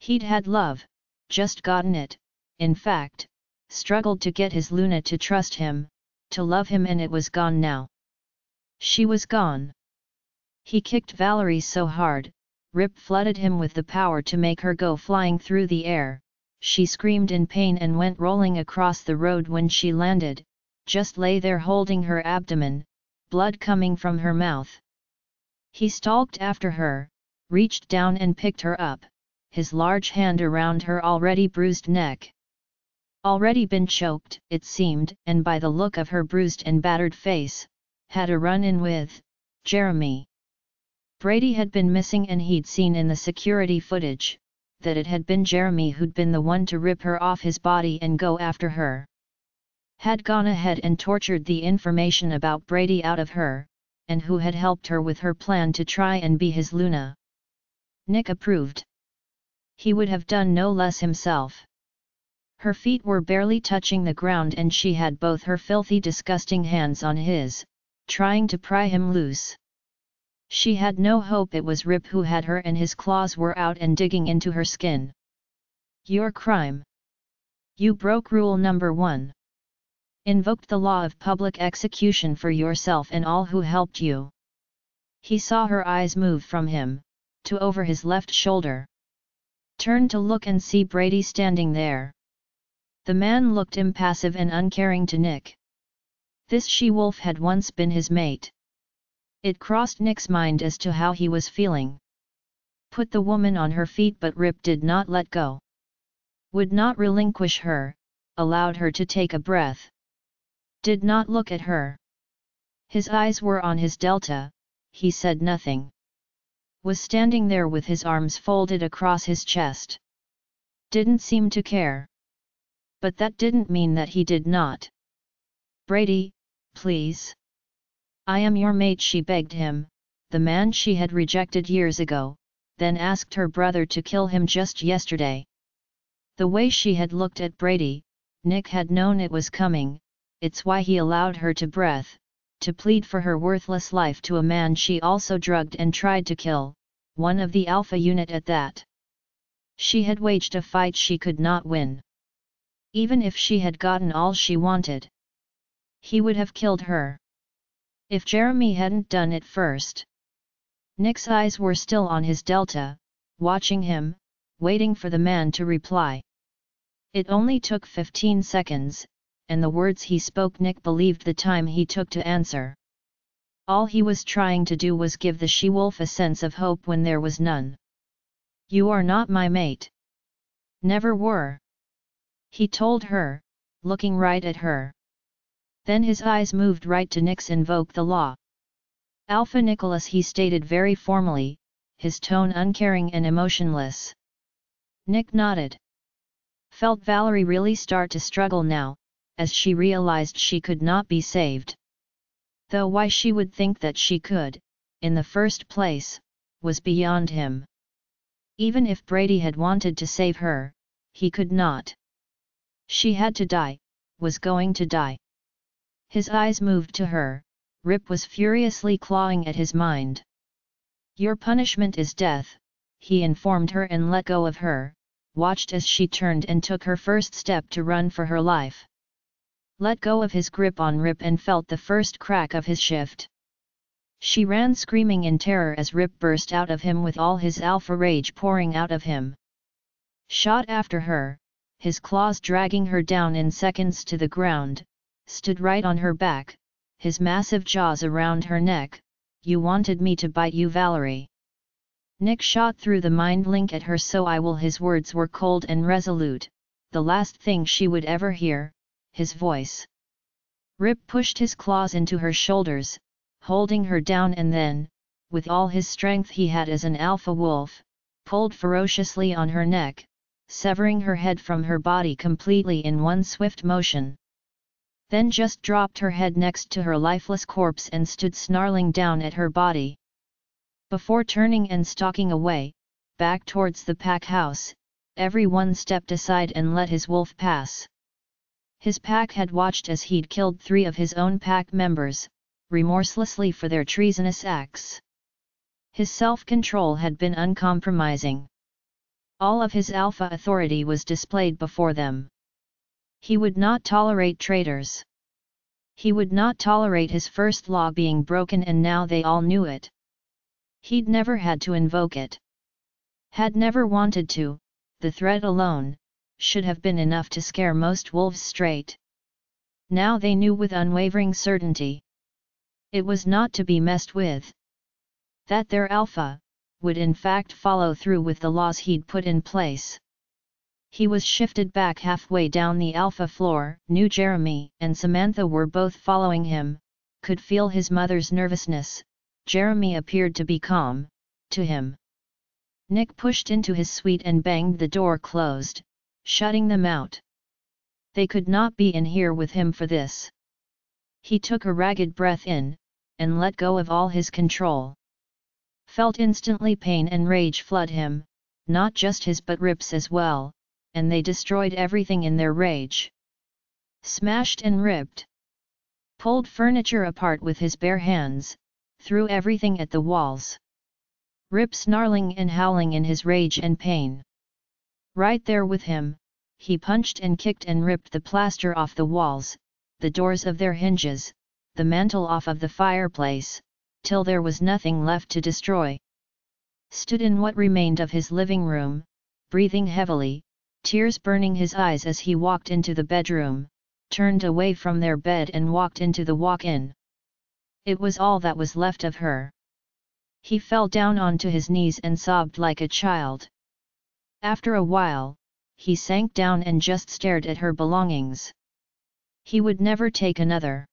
He'd had love, just gotten it, in fact, struggled to get his Luna to trust him, to love him, and it was gone now. She was gone. He kicked Valerie so hard, Rip flooded him with the power to make her go flying through the air. She screamed in pain and went rolling across the road when she landed, just lay there holding her abdomen, blood coming from her mouth. He stalked after her, reached down and picked her up, his large hand around her already bruised neck. Already been choked, it seemed, and by the look of her bruised and battered face, had a run-in with Jeremy. Brady had been missing and he'd seen in the security footage that it had been Jeremy who'd been the one to rip her off his body and go after her. Had gone ahead and tortured the information about Brady out of her, and who had helped her with her plan to try and be his Luna. Nick approved. He would have done no less himself. Her feet were barely touching the ground and she had both her filthy, disgusting hands on his, trying to pry him loose. She had no hope. It was Rip who had her, and his claws were out and digging into her skin. Your crime. You broke rule number 1. Invoked the law of public execution for yourself and all who helped you. He saw her eyes move from him, to over his left shoulder. Turned to look and see Brady standing there. The man looked impassive and uncaring to Nick. This she-wolf had once been his mate. It crossed Nick's mind as to how he was feeling. Put the woman on her feet, but Rip did not let go. Would not relinquish her, allowed her to take a breath. Did not look at her. His eyes were on his Delta, he said nothing. Was standing there with his arms folded across his chest. Didn't seem to care. But that didn't mean that he did not. Brady, please. I am your mate, she begged him, the man she had rejected years ago, then asked her brother to kill him just yesterday. The way she had looked at Brady, Nick had known it was coming. It's why he allowed her to breath, to plead for her worthless life to a man she also drugged and tried to kill, one of the Alpha unit at that. She had waged a fight she could not win. Even if she had gotten all she wanted. He would have killed her. If Jeremy hadn't done it first. Nick's eyes were still on his Delta, watching him, waiting for the man to reply. It only took 15 seconds, and the words he spoke Nick believed the time he took to answer. All he was trying to do was give the she-wolf a sense of hope when there was none. You are not my mate. Never were. He told her, looking right at her. Then his eyes moved right to Nick's invoke the law. Alpha Nicholas, he stated very formally, his tone uncaring and emotionless. Nick nodded. Felt Valerie really start to struggle now, as she realized she could not be saved. Though why she would think that she could, in the first place, was beyond him. Even if Brady had wanted to save her, he could not. She had to die, was going to die. His eyes moved to her. Rip was furiously clawing at his mind. Your punishment is death, he informed her and let go of her, watched as she turned and took her first step to run for her life. Let go of his grip on Rip and felt the first crack of his shift. She ran screaming in terror as Rip burst out of him with all his alpha rage pouring out of him. Shot after her, his claws dragging her down in seconds to the ground, stood right on her back, his massive jaws around her neck. You wanted me to bite you, Valerie. Nick shot through the mind link at her, so I will. His words were cold and resolute, the last thing she would ever hear, his voice. Rip pushed his claws into her shoulders, holding her down, and then, with all his strength he had as an alpha wolf, pulled ferociously on her neck, severing her head from her body completely in one swift motion. Then just dropped her head next to her lifeless corpse and stood snarling down at her body. Before turning and stalking away, back towards the pack house, everyone stepped aside and let his wolf pass. His pack had watched as he'd killed 3 of his own pack members, remorselessly for their treasonous acts. His self-control had been uncompromising. All of his alpha authority was displayed before them. He would not tolerate traitors. He would not tolerate his first law being broken, and now they all knew it. He'd never had to invoke it. Had never wanted to. The threat alone should have been enough to scare most wolves straight. Now they knew with unwavering certainty. It was not to be messed with. That their alpha would in fact follow through with the laws he'd put in place. He was shifted back halfway down the alpha floor, knew Jeremy and Samantha were both following him, could feel his mother's nervousness. Jeremy appeared to be calm, to him. Nick pushed into his suite and banged the door closed, shutting them out. They could not be in here with him for this. He took a ragged breath in, and let go of all his control. Felt instantly pain and rage flood him, not just his but Rip's as well. And they destroyed everything in their rage. Smashed and ripped. Pulled furniture apart with his bare hands, threw everything at the walls. Rip snarling and howling in his rage and pain. Right there with him, he punched and kicked and ripped the plaster off the walls, the doors of their hinges, the mantle off of the fireplace, till there was nothing left to destroy. Stood in what remained of his living room, breathing heavily, tears burning his eyes as he walked into the bedroom, turned away from their bed and walked into the walk-in. It was all that was left of her. He fell down onto his knees and sobbed like a child. After a while, he sank down and just stared at her belongings. He would never take another.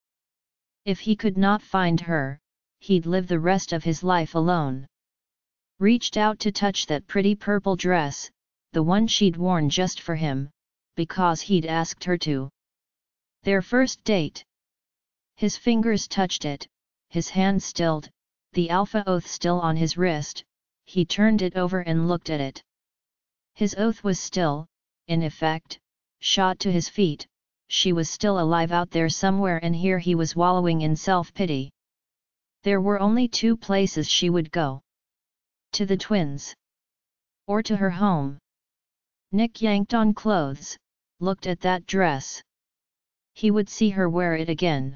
If he could not find her, he'd live the rest of his life alone. Reached out to touch that pretty purple dress, the one she'd worn just for him, because he'd asked her to. Their first date. His fingers touched it, his hand stilled, the alpha oath still on his wrist. He turned it over and looked at it. His oath was still, in effect, shot to his feet. She was still alive out there somewhere, and here he was wallowing in self-pity. There were only 2 places she would go. To the twins. Or to her home. Nick yanked on clothes, looked at that dress. He would see her wear it again.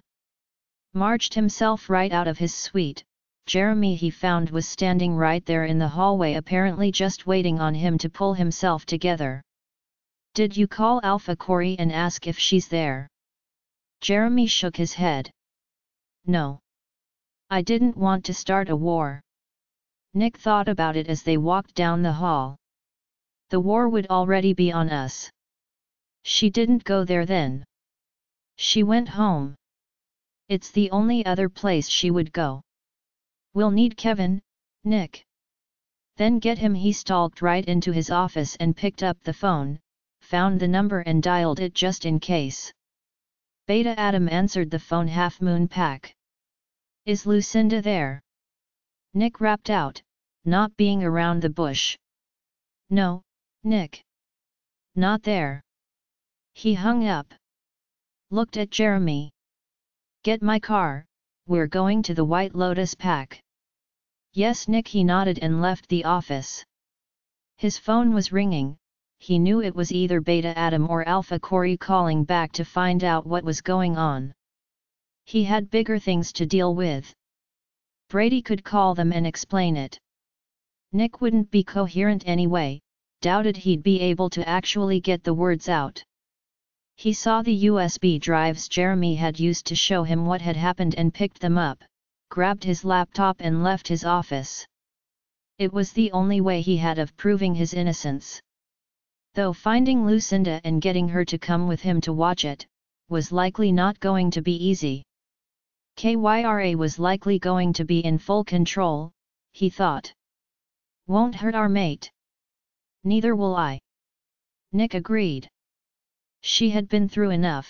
Marched himself right out of his suite. Jeremy, he found, was standing right there in the hallway, apparently just waiting on him to pull himself together. Did you call Alpha Corey and ask if she's there? Jeremy shook his head. No. I didn't want to start a war. Nick thought about it as they walked down the hall. The war would already be on us. She didn't go there then. She went home. It's the only other place she would go. We'll need Kevin, Nick. Then get him. He stalked right into his office and picked up the phone, found the number and dialed it just in case. Beta Adam answered the phone. Half Moon Pack. Is Lucinda there? Nick rapped out, not being around the bush. No, Nick. Not there. He hung up. Looked at Jeremy. Get my car, we're going to the White Lotus Pack. Yes, Nick. He nodded and left the office. His phone was ringing. He knew it was either Beta Adam or Alpha Corey calling back to find out what was going on. He had bigger things to deal with. Brady could call them and explain it. Nick wouldn't be coherent anyway, doubted he'd be able to actually get the words out. He saw the USB drives Jeremy had used to show him what had happened and picked them up, grabbed his laptop and left his office. It was the only way he had of proving his innocence. Though finding Lucinda and getting her to come with him to watch it, was likely not going to be easy. Kyra was likely going to be in full control, he thought. Won't hurt our mate. Neither will I. Nick agreed. She had been through enough.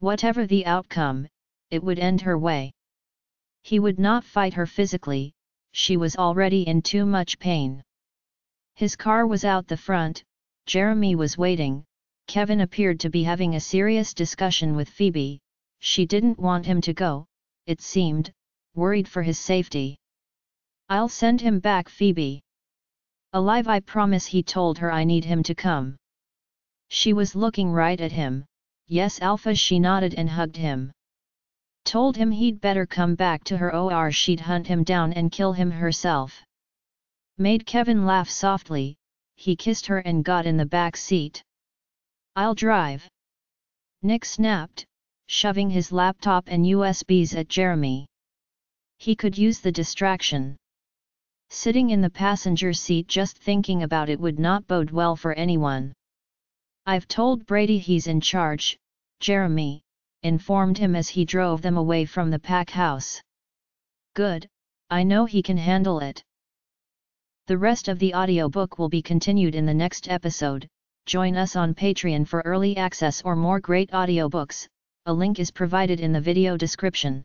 Whatever the outcome, it would end her way. He would not fight her physically, she was already in too much pain. His car was out the front. Jeremy was waiting. Kevin appeared to be having a serious discussion with Phoebe. She didn't want him to go, it seemed, worried for his safety. I'll send him back, Phoebe. Alive, I promise, he told her. I need him to come. She was looking right at him. Yes, Alpha, she nodded and hugged him. Told him he'd better come back to her or she'd hunt him down and kill him herself. Made Kevin laugh softly. He kissed her and got in the back seat. I'll drive. Nick snapped, shoving his laptop and USBs at Jeremy. He could use the distraction. Sitting in the passenger seat just thinking about it would not bode well for anyone. I've told Brady he's in charge, Jeremy informed him as he drove them away from the pack house. Good, I know he can handle it. The rest of the audiobook will be continued in the next episode. Join us on Patreon for early access or more great audiobooks. A link is provided in the video description.